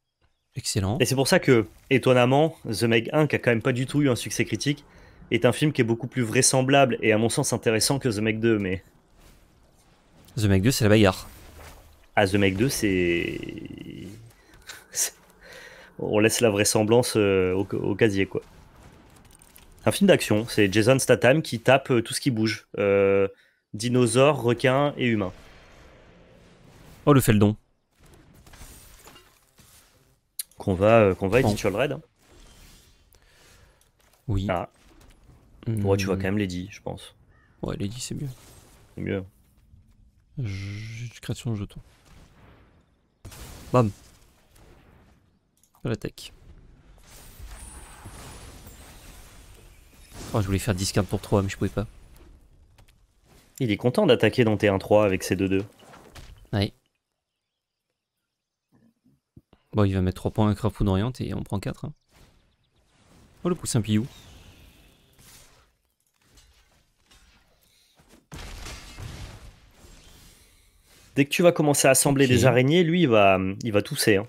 Excellent. Et c'est pour ça que étonnamment The Meg 1 qui a quand même pas du tout eu un succès critique est un film qui est beaucoup plus vraisemblable et à mon sens intéressant que The Meg 2, mais... The Meg 2, c'est la bagarre. Ah, The Meg 2, c'est... On laisse la vraisemblance au casier, quoi. Un film d'action, c'est Jason Statham qui tape tout ce qui bouge. Dinosaures, requins et humains. Oh, le Feldon. Qu'on va Édit de Sheoldred. Hein. Oui. Ah. Ouais, tu vois quand même Lady, je pense. Ouais, Lady, c'est mieux. C'est mieux. J'ai une création de jeton. Bam. L'attaque. Oh, je voulais faire 10-15 pour 3, mais je pouvais pas. Il est content d'attaquer dans T1-3 avec ses 2-2. Ouais. Bon, il va mettre 3 points à Frappe foudroyante et on prend 4. Hein. Oh, le poussin Piou. Dès que tu vas commencer à assembler des araignées, lui, il va tousser. Hein.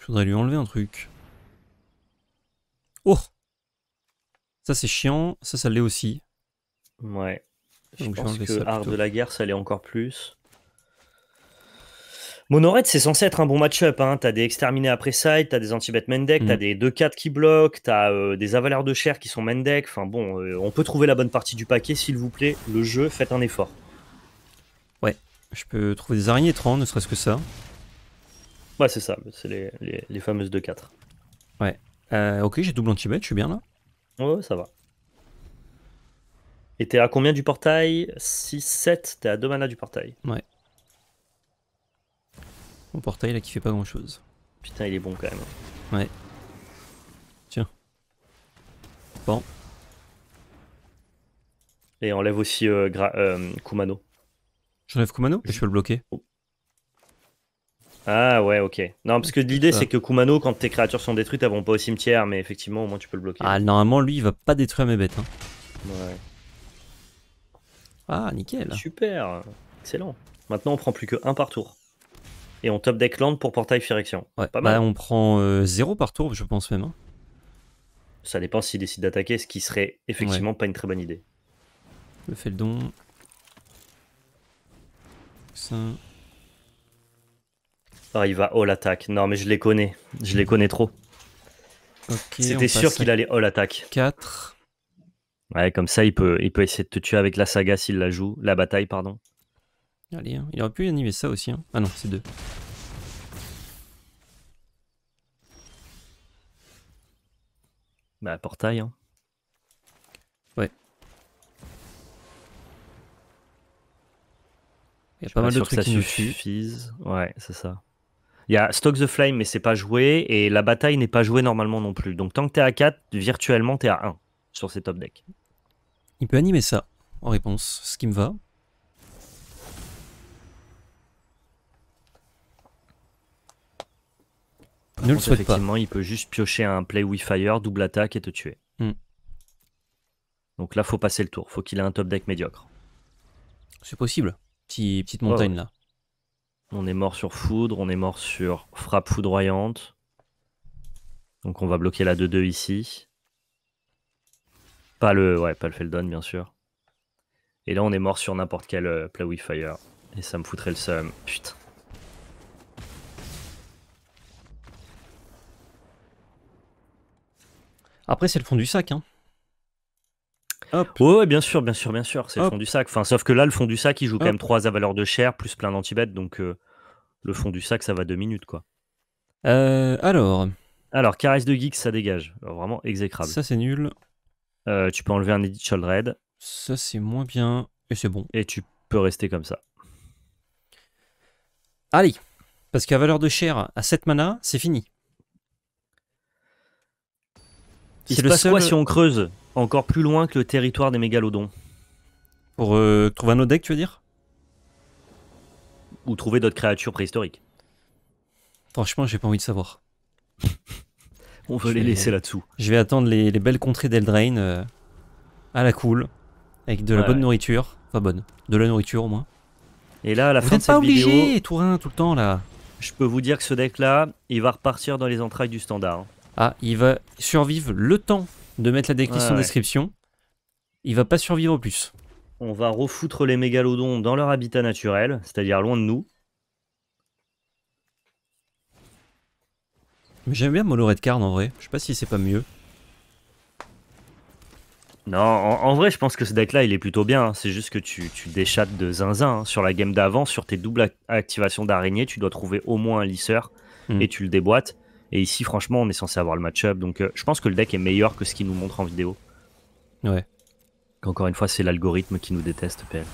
Je voudrais lui enlever un truc. Oh! Ça, c'est chiant. Ça, ça l'est aussi. Ouais. Donc, je pense que Art de la Guerre, ça l'est encore plus. Mono-Red, c'est censé être un bon match-up. Hein. T'as des Exterminés après side, t'as des anti-Batman deck, t'as des 2-4 qui bloquent, t'as des avaleurs de chair qui sont main deck. Enfin bon, on peut trouver la bonne partie du paquet, s'il vous plaît. Le jeu, faites un effort. Ouais. Je peux trouver des araignées Thran, ne serait-ce que ça. Ouais, c'est ça. C'est les fameuses 2-4. Ouais. Ok, j'ai double anti-bet, je suis bien là. Ouais, ça va. Et t'es à combien du portail? 6-7, t'es à 2 manas du portail. Ouais. Mon portail là qui fait pas grand chose. Putain, il est bon quand même. Ouais. Tiens. Bon. Et enlève aussi Kumano. J'enlève Kumano? Je peux le bloquer. Ah ouais, ok. Non, parce que l'idée c'est que Kumano, quand tes créatures sont détruites, elles vont pas au cimetière, mais effectivement, au moins tu peux le bloquer. Ah, normalement, lui, il va pas détruire mes bêtes. Hein. Ouais. Ah, nickel. Super, excellent. Maintenant, on prend plus que 1 par tour. Et on top deck land pour portail Phyrexia. Ouais, pas mal. Bah, on prend 0 par tour, je pense même. Hein. Ça dépend s'il décide d'attaquer, ce qui serait effectivement pas une très bonne idée. Le Feldon. Ça. Ah, il va all attack. Non, mais je les connais. Je les connais trop. Okay, c'était sûr qu'il allait all attack. 4. Ouais, comme ça, il peut essayer de te tuer avec la saga s'il la joue. La bataille, pardon. Allez, hein. Il aurait pu animer ça aussi. Hein. Ah non, c'est 2. Bah, portail. Hein. Ouais. Il y a pas mal de trucs qui nous suffisent. Ouais, c'est ça. Il y a Stock the Flame, mais c'est pas joué. Et la bataille n'est pas jouée normalement non plus. Donc tant que t'es à 4, virtuellement t'es à 1 sur ces top decks. Il peut animer ça en réponse, ce qui me va. Ne le souhaite pas. Effectivement, il peut juste piocher un Play with fire, double attaque et te tuer. Donc là, faut passer le tour. Faut qu'il ait un top deck médiocre. C'est possible. Petite montagne là. On est mort sur foudre, on est mort sur frappe foudroyante. Donc on va bloquer la 2-2 ici. Pas le Feldon bien sûr. Et là on est mort sur n'importe quel Play with fire. Et ça me foutrait le seum. Putain. Après c'est le fond du sac hein. Hop. Oh, ouais, bien sûr, c'est le fond du sac. Enfin, sauf que là, le fond du sac, il joue quand même 3 avaleurs de chair, plus plein d'antibêtes, donc le fond du sac, ça va 2 minutes, quoi. Alors, Caresse de Gix, ça dégage. Alors, vraiment exécrable. Ça, c'est nul. Tu peux enlever un Édit de Sheoldred. Ça, c'est moins bien, et c'est bon. Et tu peux rester comme ça. Allez, parce qu'à valeur de chair, à 7 mana, c'est fini. Il se passe quoi si on creuse encore plus loin que le territoire des mégalodons? Pour trouver un autre deck, tu veux dire? Ou trouver d'autres créatures préhistoriques? Franchement, j'ai pas envie de savoir. On veut les laisser là-dessous. Je vais attendre les belles contrées d'Eldraine à la cool, avec de la bonne nourriture. Enfin bonne, de la nourriture au moins. Et là, à la fin de cette vidéo... Vous n'êtes pas obligé, Tourin, tout le temps, là. Je peux vous dire que ce deck-là, il va repartir dans les entrailles du standard. Hein. Ah, il va survivre le temps de mettre la déclinaison en description. Il va pas survivre au plus. On va refoutre les mégalodons dans leur habitat naturel, c'est-à-dire loin de nous. J'aime bien Mono Red Card en vrai. Je sais pas si c'est pas mieux. Non, en vrai, je pense que ce deck-là, il est plutôt bien. Hein. C'est juste que tu déchattes de zinzin. Hein. Sur la game d'avant, sur tes doubles activations d'araignée, tu dois trouver au moins un lisseur et tu le déboîtes. Et ici, franchement, on est censé avoir le match-up. Donc, je pense que le deck est meilleur que ce qu'il nous montre en vidéo. Ouais. Encore une fois, c'est l'algorithme qui nous déteste, PL.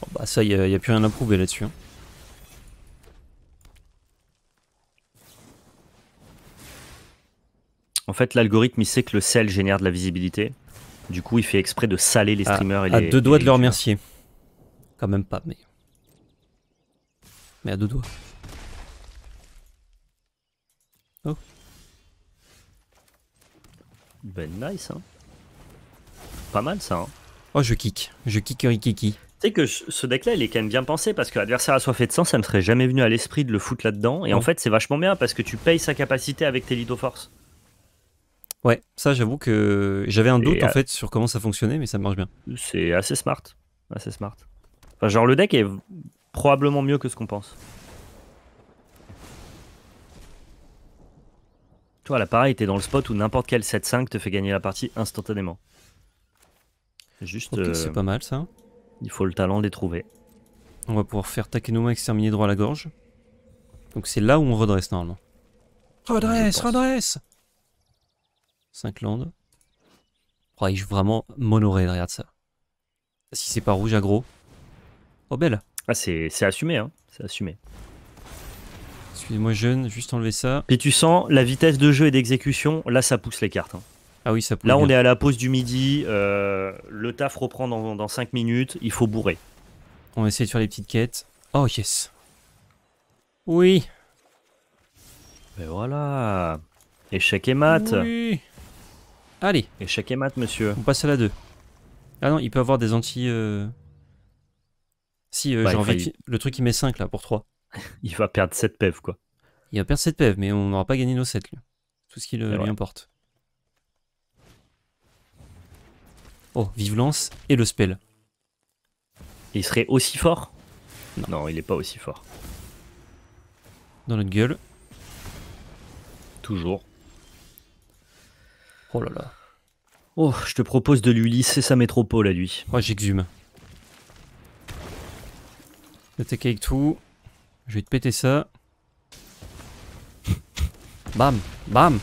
Bon, bah ça, il n'y a plus rien à prouver là-dessus. Hein. En fait, l'algorithme, il sait que le sel génère de la visibilité. Du coup, il fait exprès de saler les streamers. Et les, à deux doigts de le remercier. Quand même pas, mais... Mais à deux doigts. Oh. Ben nice, hein. Pas mal, ça, hein. Oh, je kick. Je kickerikiki. Tu sais que ce deck-là, il est quand même bien pensé, parce que Adversaire à soif et de sang, ça me serait jamais venu à l'esprit de le foutre là-dedans. Et en fait, c'est vachement bien, parce que tu payes sa capacité avec tes lithoforces. Ouais, ça, j'avoue que j'avais un doute, en fait, sur comment ça fonctionnait, mais ça marche bien. C'est assez smart. Assez smart. Enfin, genre, le deck est probablement mieux que ce qu'on pense. Toi, là, pareil, t'es dans le spot où n'importe quel 7-5 te fait gagner la partie instantanément. Juste... Okay, c'est pas mal, ça. Il faut le talent de les trouver. On va pouvoir faire Takenoma exterminer droit à la gorge. Donc c'est là où on redresse normalement. Redresse, redresse. 5 landes. Oh, il joue vraiment mono-red, regarde ça. Si c'est pas rouge, aggro. Oh, belle. Ah, c'est assumé, hein. C'est assumé. Excusez-moi, jeune, juste enlever ça. Et tu sens la vitesse de jeu et d'exécution, là ça pousse les cartes. Hein. Ah oui, ça là, on est à la pause du midi, le taf reprend dans 5 minutes, il faut bourrer. On va essayer de faire les petites quêtes. Oh yes. Oui. Et voilà. Échec et mat. Oui. Allez. Échec et mat, monsieur. On passe à la 2. Ah non, il peut avoir des anti... Si, j'ai envie... Le truc, il met 5 là, pour 3. Il va perdre 7 PEV, quoi. Il va perdre 7 PEV, mais on n'aura pas gagné nos 7, lui. Tout ce qui lui importe. Oh, vive lance et le spell. Il serait aussi fort? Non. Non, il est pas aussi fort. Dans notre gueule. Toujours. Oh là là. Oh, je te propose de lui lisser sa métropole à lui. Oh, j'exhume. Attaque avec tout. Je vais te péter ça. Bam, bam.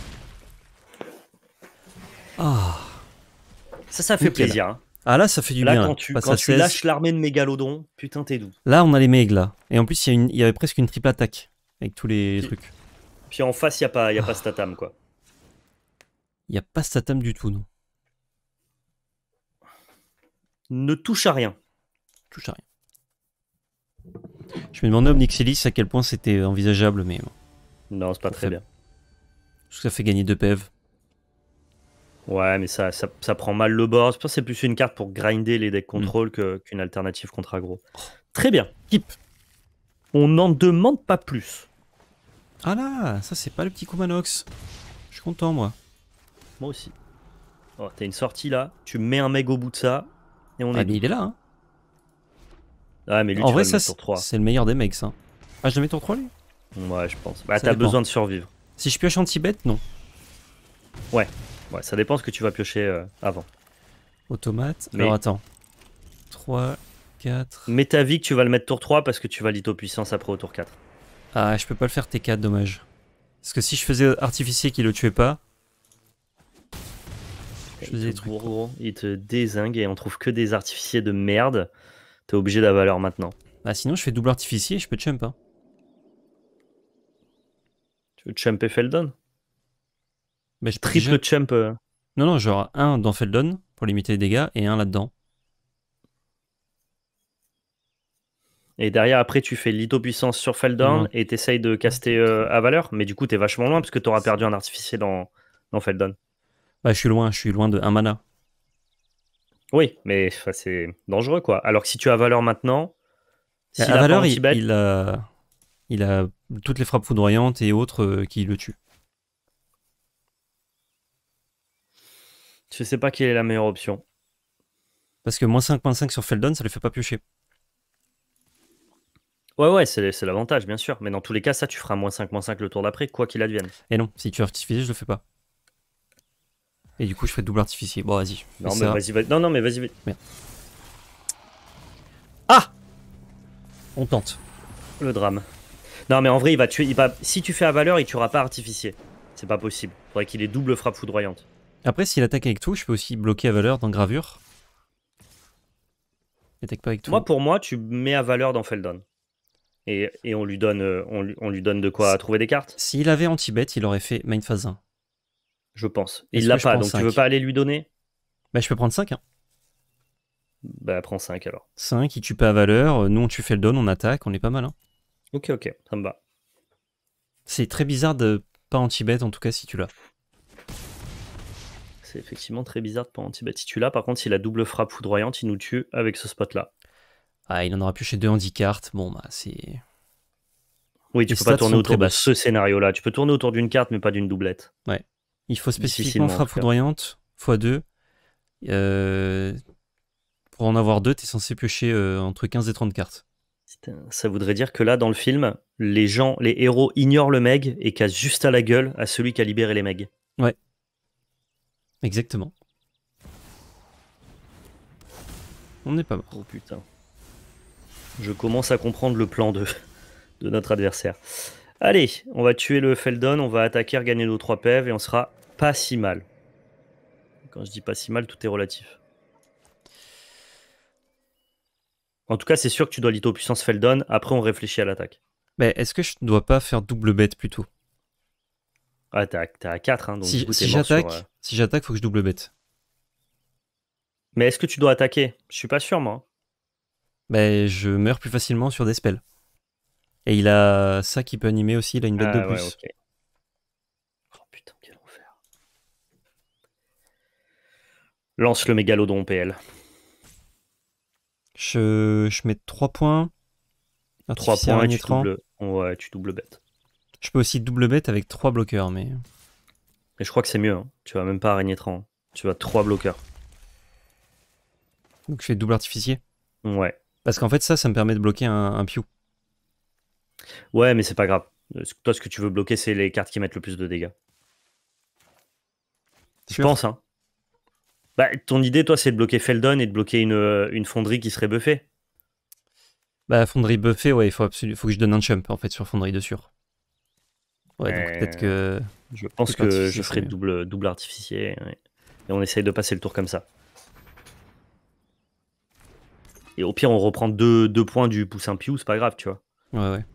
Ah. Ça fait nickel. Plaisir. Hein. Ah là, ça fait du bien. Quand tu lâches l'armée de mégalodons, putain, t'es doux. Là, on a les megs là. Et en plus, il y avait presque une triple attaque avec tous les trucs. Puis en face, il n'y a pas, pas Statham, quoi. Il n'y a pas Statham du tout, non. Ne touche à rien. Touche à rien. Je me demandais, Ob Nixilis, à quel point c'était envisageable, mais... Non, c'est pas très bien. Parce que ça fait gagner 2 PEV. Ouais, mais ça prend mal le board. Je pense que c'est plus une carte pour grinder les decks contrôle qu'une alternative contre aggro. Oh. Très bien. Hip. On n'en demande pas plus. Ah là, ça c'est pas le petit Kumanox. Je suis content, moi. Moi aussi. Oh, t'as une sortie là. Tu mets un meg au bout de ça. Et on mais il est là. Hein. Ah, mais lui, en vrai, ça c'est le meilleur des megs, ça. Ah, je le mets tour 3, lui. Ouais, je pense. Bah, t'as besoin de survivre. Si je pioche anti-bête, non. Ouais. Ouais, ça dépend ce que tu vas piocher avant. Automate. Mais... Alors attends. 3, 4. Mets ta vie que tu vas le mettre tour 3 parce que tu vas lithopuissance après au tour 4. Ah, je peux pas le faire T4, dommage. Parce que si je faisais artificier qui le tuait pas. Je faisais des trucs. Gros, il te dézingue et on trouve que des artificiers de merde. T'es obligé d'avaler maintenant. Bah sinon, je fais double artificier et je peux chump. Hein. Tu veux chumper Feldon? Bah, triple chump. Non, non, genre un dans Feldon pour limiter les dégâts et un là-dedans. Et derrière, après, tu fais lithopuissance sur Feldon et t'essayes de caster à valeur, mais du coup, t'es vachement loin parce que t'auras perdu un artificier dans Feldon. Bah, je suis loin de 1 mana. Oui, mais c'est dangereux quoi. Alors que si tu as valeur maintenant, si à valeur, il a toutes les frappes foudroyantes et autres qui le tuent. Je sais pas quelle est la meilleure option. Parce que moins 5.5 sur Feldon, ça le fait pas piocher. Ouais, ouais, c'est l'avantage, bien sûr. Mais dans tous les cas, ça, tu feras moins 5 le tour d'après, quoi qu'il advienne. Et non, si tu artificier, je le fais pas. Et du coup, je fais double artificier. Bon, vas-y. Non, mais vas-y. Merde. Ah! On tente. Le drame. Non, mais en vrai, il va tuer. Si tu fais à valeur, il tuera pas artificier. C'est pas possible. Faudrait qu'il ait double frappe foudroyante. Après, s'il attaque avec tout, je peux aussi bloquer à valeur dans Gravure. Il attaque pas avec tout. Moi, pour moi, tu mets à valeur dans Feldon. Et on lui donne de quoi trouver des cartes. S'il avait anti-bet, il aurait fait main phase 1. Je pense. Il l'a pas, donc 5. Tu veux pas aller lui donner? Bah, je peux prendre 5. Hein. Bah, prends 5 alors. 5, il tue pas à valeur. Nous, on tue Feldon, on attaque, on est pas mal. Hein. Ok, ok, ça me va. C'est très bizarre de pas anti-bet, en tout cas, si tu l'as. C'est effectivement très bizarre de pas anti-bet. Si tu l'as, par contre, si la double frappe foudroyante, il nous tue avec ce spot-là. Ah, il en aura plus chez 2 handicaps. Bon, bah, c'est... Oui, tu peux pas tourner autour de ce scénario-là. Tu peux tourner autour d'une carte, mais pas d'une doublette. Ouais. Il faut spécifiquement frappe foudroyante, x2. Pour en avoir 2, tu es censé piocher entre 15 et 30 cartes. Ça voudrait dire que là, dans le film, les héros ignorent le Meg et cassent juste à la gueule à celui qui a libéré les Megs. Ouais. Exactement. On n'est pas mort. Oh putain. Je commence à comprendre le plan de notre adversaire. Allez, on va tuer le Feldon, on va attaquer, regagner nos 3 PV et on sera pas si mal. Quand je dis pas si mal, tout est relatif. En tout cas, c'est sûr que tu dois lithopuissance Feldon, après on réfléchit à l'attaque. Mais est-ce que je ne dois pas faire double bet plutôt? Ah, t'es à 4, hein, donc du coup, t'es mort sur... Si j'attaque, faut que je double bet. Mais est-ce que tu dois attaquer? Je suis pas sûr, moi. Bah, je meurs plus facilement sur des spells. Et il a ça qui peut animer aussi, il a une bête de plus. Ouais, okay. Oh putain, quel enfer. Lance le mégalodon PL. Je mets 3 points. 3 points et tu double bête. Je peux aussi double bête avec 3 bloqueurs, mais... Et je crois que c'est mieux, hein. Tu vas même pas Araignée Thran. Tu vas 3 bloqueurs. Donc je fais double artificier. Ouais. Parce qu'en fait ça me permet de bloquer un piou. Ouais, mais c'est pas grave. Toi, ce que tu veux bloquer, c'est les cartes qui mettent le plus de dégâts. Je pense, hein. Bah, ton idée, toi, c'est de bloquer Feldon et de bloquer une fonderie qui serait buffée. Bah, fonderie buffée, ouais, il faut que je donne un chump, en fait, sur fonderie de sûr. Ouais, donc peut-être que... Je pense que je ferai double artificier. Ouais. Et on essaye de passer le tour comme ça. Et au pire, on reprend 2 points du poussin piou, c'est pas grave, tu vois. Ouais, ouais.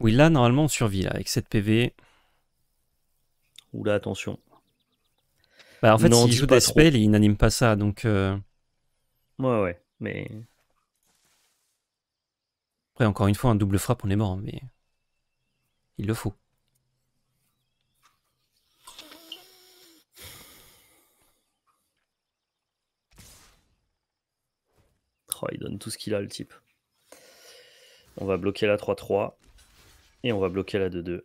Oui, là, normalement, on survit, là, avec 7 PV. Oula, attention. Bah, en fait, s'il joue des spells, il n'anime pas ça, donc... Ouais, ouais, mais... Après, encore une fois, un double frappe, on est mort, mais... Il le faut. Oh, il donne tout ce qu'il a, le type. On va bloquer la 3-3 et on va bloquer la 2-2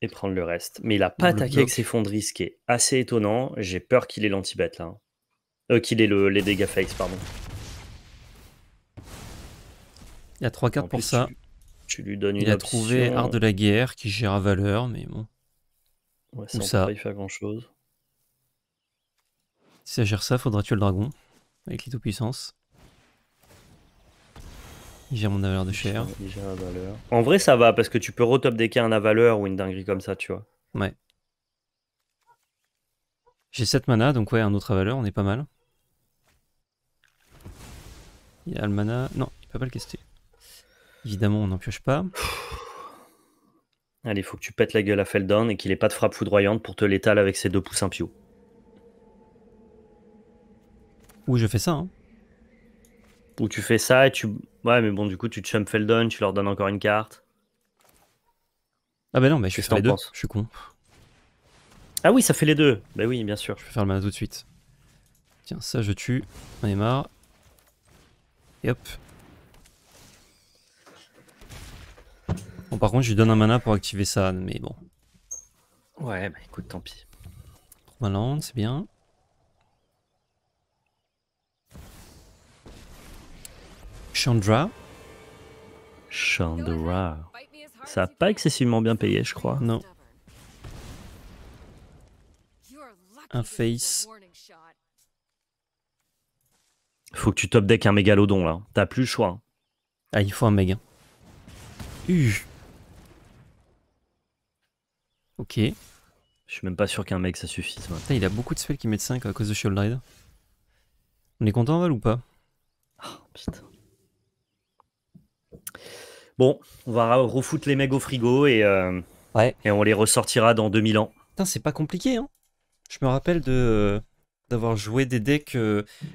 et prendre le reste. Mais il n'a pas attaqué avec ses fonderies, ce qui est assez étonnant. J'ai peur qu'il ait l'anti-bet là. Qu'il ait les dégâts fakes, pardon. Il y a 3 cartes pour ça. Tu lui donnes une option. Trouvé Art de la Guerre qui gère à valeur, mais bon. Ouais, ça, on peut pas y faire grand chose. Si ça gère ça, faudra tuer le dragon avec lithopuissance. Il gère mon avaleur de chair. En vrai, ça va, parce que tu peux retop decker un avaleur ou une dinguerie comme ça, tu vois. Ouais. J'ai 7 mana, donc ouais, un autre avaleur, on est pas mal. Il a le mana... Non, il peut pas le caster. Évidemment, on n'en pioche pas. Allez, faut que tu pètes la gueule à Feldon et qu'il ait pas de frappe foudroyante pour te l'étale avec ses 2 poussins piou. Ou je fais ça, hein. Ou tu fais ça et tu... Ouais, mais bon, du coup, tu chump Feldon, tu leur donnes encore une carte. Ah bah non, mais je vais faire les 2, je suis con. Ah oui, ça fait les 2. Bah oui, bien sûr. Je vais faire le mana tout de suite. Tiens, ça, je tue. On est marre. Et hop. Bon, par contre, je lui donne un mana pour activer ça, mais bon. Ouais, bah écoute, tant pis. Malande, c'est bien. Chandra. Ça n'a pas excessivement bien payé, je crois. Non. Un face. Faut que tu top deck un mégalodon là. T'as plus le choix. Hein. Ah, il faut un méga. Ok. Je suis même pas sûr qu'un mec ça suffise. Moi. Putain, il a beaucoup de spells qui mettent 5 à cause de Sheoldred. On est content, Val, ou pas? Oh, putain. Bon, on va refoutre les mecs au frigo et on les ressortira dans 2000 ans. Putain, c'est pas compliqué, hein. Je me rappelle d'avoir joué des decks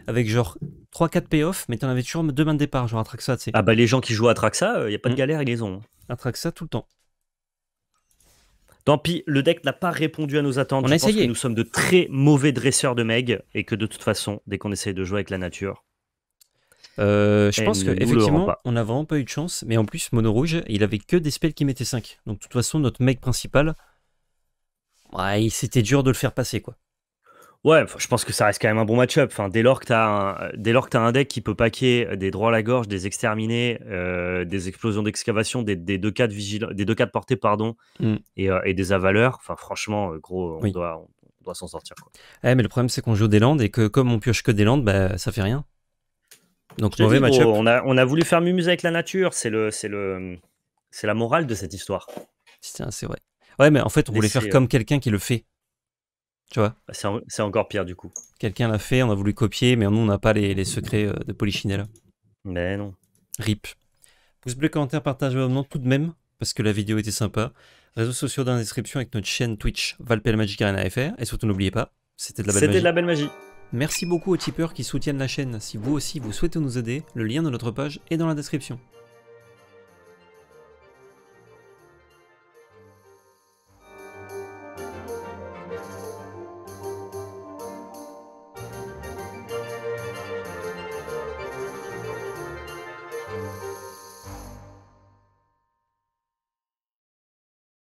avec genre 3-4 payoffs, mais t'en avais toujours 2 mains de départ, genre à Traxa, tu sais. Ah bah les gens qui jouent à Traxa, y a pas de galère, ils les ont. À Traxa tout le temps. Tant pis, le deck n'a pas répondu à nos attentes. On a essayé. Je pense que nous sommes de très mauvais dresseurs de Meg et que de toute façon, dès qu'on essaye de jouer avec la nature... je pense qu'effectivement, on n'a vraiment pas eu de chance, mais en plus, Mono Rouge, il avait que des spells qui mettaient 5. Donc de toute façon, notre Meg principal, ouais, c'était dur de le faire passer, quoi. Ouais, je pense que ça reste quand même un bon match-up. Enfin, dès lors que tu as, un deck qui peut paquer des droits à la gorge, des exterminés, des explosions d'excavation, des 2-4 portées, pardon, et des avaleurs, enfin, franchement, gros, on doit s'en sortir, quoi. Ouais, mais le problème, c'est qu'on joue des landes et que comme on pioche que des landes, bah, ça fait rien. Donc, mauvais match-up. On a voulu faire mumuse avec la nature. C'est la morale de cette histoire. C'est vrai. Ouais, mais en fait, on voulait faire comme quelqu'un qui le fait. Tu vois, c'est encore pire du coup. Quelqu'un l'a fait, on a voulu copier, mais nous on n'a pas les secrets de Polichinelle. Mais non. RIP. Pouce bleu, commentaire, partage maintenant tout de même, parce que la vidéo était sympa. Réseaux sociaux dans la description avec notre chaîne Twitch Val&PL Magic Arena Fr. Et surtout n'oubliez pas, c'était de la belle magie. C'était de la belle magie. Merci beaucoup aux tipeurs qui soutiennent la chaîne. Si vous aussi vous souhaitez nous aider, le lien de notre page est dans la description.